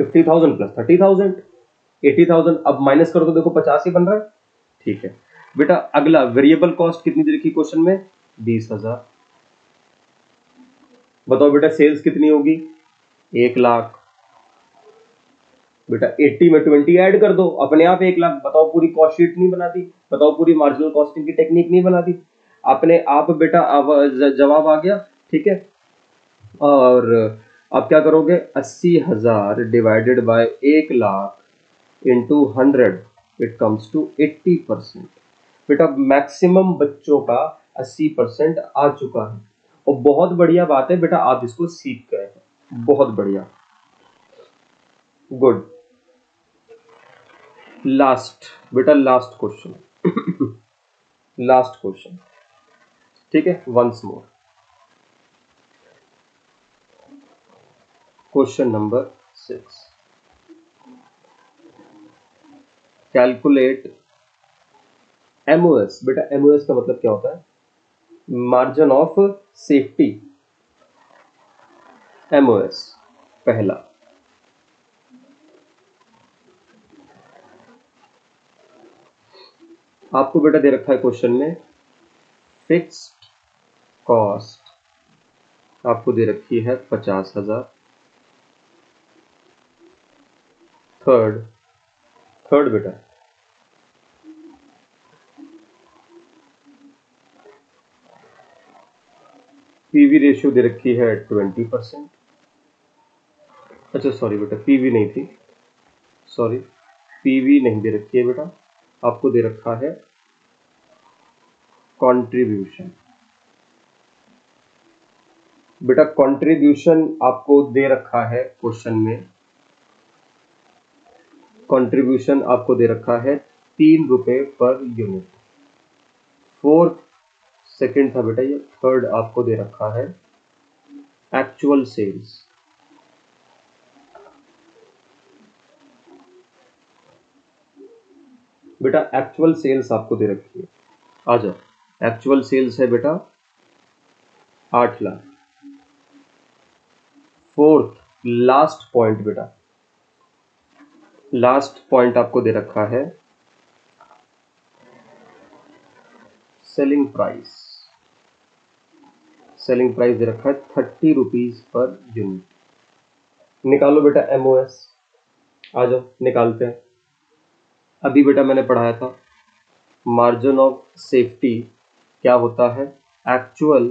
50,000 प्लस 30,000 80,000, अब माइनस कर दो, देखो 50 ही बन रहा है। ठीक है बेटा, अगला वेरिएबल कॉस्ट कितनी दे रखी क्वेश्चन में, 20,000। बताओ बेटा सेल्स कितनी होगी, 1,00,000। बेटा 80 में 20 ऐड कर दो, अपने आप 1,00,000। बताओ पूरी कॉस्ट शीट नहीं बनाती, बताओ पूरी मार्जिनल कॉस्टिंग की टेक्निक नहीं बनाती, अपने आप बेटा अब जवाब आ गया। ठीक है, और अब क्या करोगे, 80,000 divided by 1,00,000 into 100, it comes to 80%। बेटा मैक्सिमम बच्चों का 80% आ चुका है और बहुत बढ़िया बात है बेटा, आप इसको सीख गए हैं, बहुत बढ़िया, गुड। लास्ट बेटा, लास्ट क्वेश्चन लास्ट क्वेश्चन, ठीक है once more, question number 6। Calculate MOS. बेटा एमओएस का मतलब क्या होता है, मार्जिन ऑफ सेफ्टी। एमओएस पहला, आपको बेटा दे रखा है क्वेश्चन में फिक्स्ड कॉस्ट, आपको दे रखी है 50,000। थर्ड बेटा पीवी रेशियो दे रखी है 20%। अच्छा सॉरी बेटा पीवी नहीं थी, सॉरी पीवी नहीं दे रखी है बेटा, आपको दे रखा है कंट्रीब्यूशन। बेटा कंट्रीब्यूशन आपको दे रखा है क्वेश्चन में, कंट्रीब्यूशन आपको दे रखा है 3 रुपए पर यूनिट। फोर्थ सेकंड था बेटा ये, थर्ड आपको दे रखा है एक्चुअल सेल्स। बेटा एक्चुअल सेल्स आपको दे रखी है, आ जाओ, एक्चुअल सेल्स है बेटा 8 लाख। फोर्थ लास्ट पॉइंट बेटा, लास्ट पॉइंट आपको दे रखा है सेलिंग प्राइस। सेलिंग प्राइस दे रखा है 30 रुपीज पर यूनिट। निकालो बेटा एमओएस, आ जाओ निकालते हैं। अभी बेटा मैंने पढ़ाया था मार्जिन ऑफ सेफ्टी क्या होता है, actual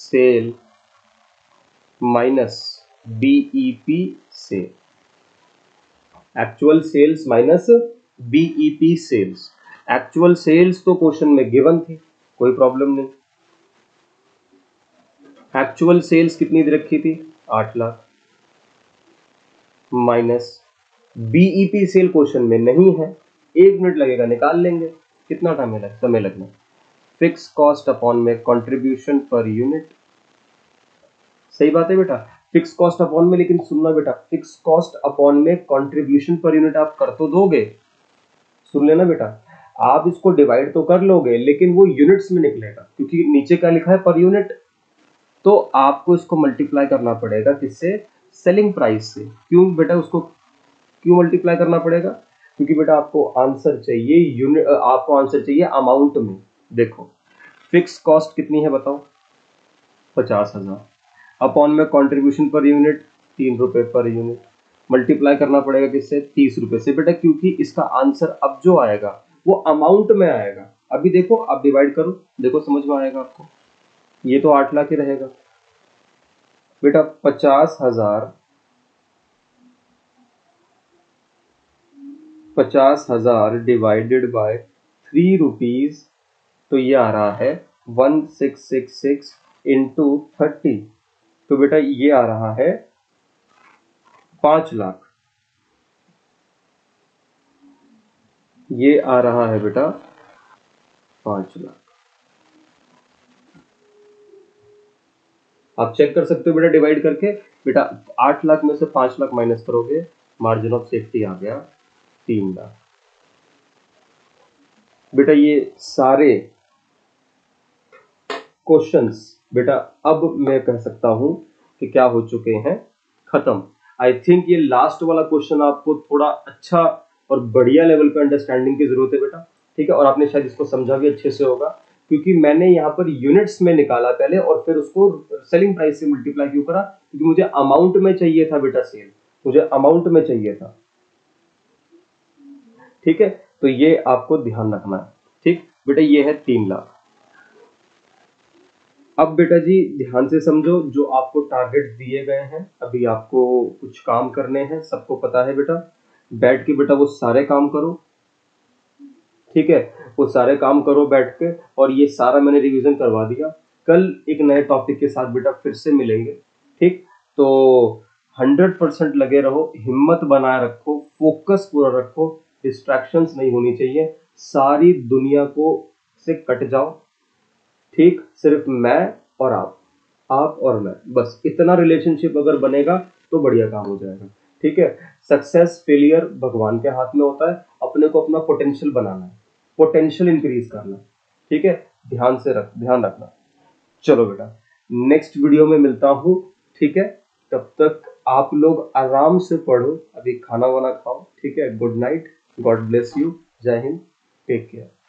sale minus BEP sale, actual sales minus BEP sales. Actual sales तो क्वेश्चन में गिवन थी, कोई प्रॉब्लम नहीं। एक्चुअल सेल्स कितनी दे रखी थी, 8 lakh, minus BEP sale question में नहीं है। 1 मिनट लगेगा, निकाल लेंगे। कितना टाइम लग समय लगना, फिक्स कॉस्ट अपॉन में कंट्रीब्यूशन पर यूनिट। सही बात है बेटा, फिक्स कॉस्ट अपॉन में, लेकिन सुनना बेटा, फिक्स कॉस्ट अपॉन में कंट्रीब्यूशन पर यूनिट आप कर तो दोगे, सुन लेना बेटा, आप इसको डिवाइड तो कर लोगे, लेकिन वो यूनिट्स में निकलेगा, क्योंकि नीचे क्या लिखा है पर यूनिट, तो आपको इसको मल्टीप्लाई करना पड़ेगा किससे, सेलिंग प्राइस से। क्यों बेटा उसको क्यों मल्टीप्लाई करना पड़ेगा, क्योंकि बेटा आपको आंसर चाहिए यूनिट, आपको आंसर चाहिए अमाउंट में। देखो फिक्स कॉस्ट कितनी है बताओ, 50,000 अपॉन में कंट्रीब्यूशन पर यूनिट 3 रुपए पर यूनिट, मल्टीप्लाई करना पड़ेगा किससे, 30 रुपए से बेटा, क्योंकि इसका आंसर अब जो आएगा वो अमाउंट में आएगा। अभी देखो आप डिवाइड करो, देखो समझ में आएगा आपको। ये तो 8 लाख ही रहेगा बेटा, 50,000 डिवाइडेड बाय 3 रुपीज, तो ये आ रहा है 1666 इंटू 30, तो बेटा ये आ रहा है 5 लाख। ये आ रहा है बेटा 5 लाख। आप चेक कर सकते हो बेटा डिवाइड करके, बेटा 8 लाख में से 5 लाख माइनस करोगे, मार्जिन ऑफ सेफ्टी आ गया 3 लाख। बेटा ये सारे क्वेश्चंस बेटा अब मैं कह सकता हूं कि क्या हो चुके हैं, खत्म। आई थिंक ये लास्ट वाला क्वेश्चन आपको थोड़ा अच्छा और बढ़िया लेवल पे अंडरस्टैंडिंग की जरूरत है बेटा, ठीक है, और आपने शायद इसको समझा भी अच्छे से होगा, क्योंकि मैंने यहाँ पर यूनिट्स में निकाला पहले और फिर उसको सेलिंग प्राइस से मल्टीप्लाई क्यों करा, क्योंकि मुझे अमाउंट में चाहिए था बेटा सेल, मुझे अमाउंट में चाहिए था, ठीक है, तो ये आपको ध्यान रखना है। ठीक बेटा ये है 3 लाख। अब बेटा जी ध्यान से समझो, जो आपको टारगेट दिए गए हैं, अभी आपको कुछ काम करने हैं, सबको पता है बेटा, बैठ के बेटा वो सारे काम करो, ठीक है, वो सारे काम करो बैठ के, और ये सारा मैंने रिवीजन करवा दिया। कल एक नए टॉपिक के साथ बेटा फिर से मिलेंगे, ठीक, तो 100% लगे रहो, हिम्मत बनाए रखो, फोकस पूरा रखो, डिस्ट्रैक्शंस नहीं होनी चाहिए, सारी दुनिया को से कट जाओ, ठीक, सिर्फ मैं और आप और मैं, बस इतना रिलेशनशिप अगर बनेगा तो बढ़िया काम हो जाएगा, ठीक है। सक्सेस फेलियर भगवान के हाथ में होता है, अपने को अपना पोटेंशियल बनाना है, पोटेंशियल इंक्रीज करना, ठीक है, ध्यान रखना। चलो बेटा नेक्स्ट वीडियो में मिलता हूँ, ठीक है, तब तक आप लोग आराम से पढ़ो, अभी खाना वाना खाओ, ठीक है, good night, God bless you, जय हिंद, टेक केयर।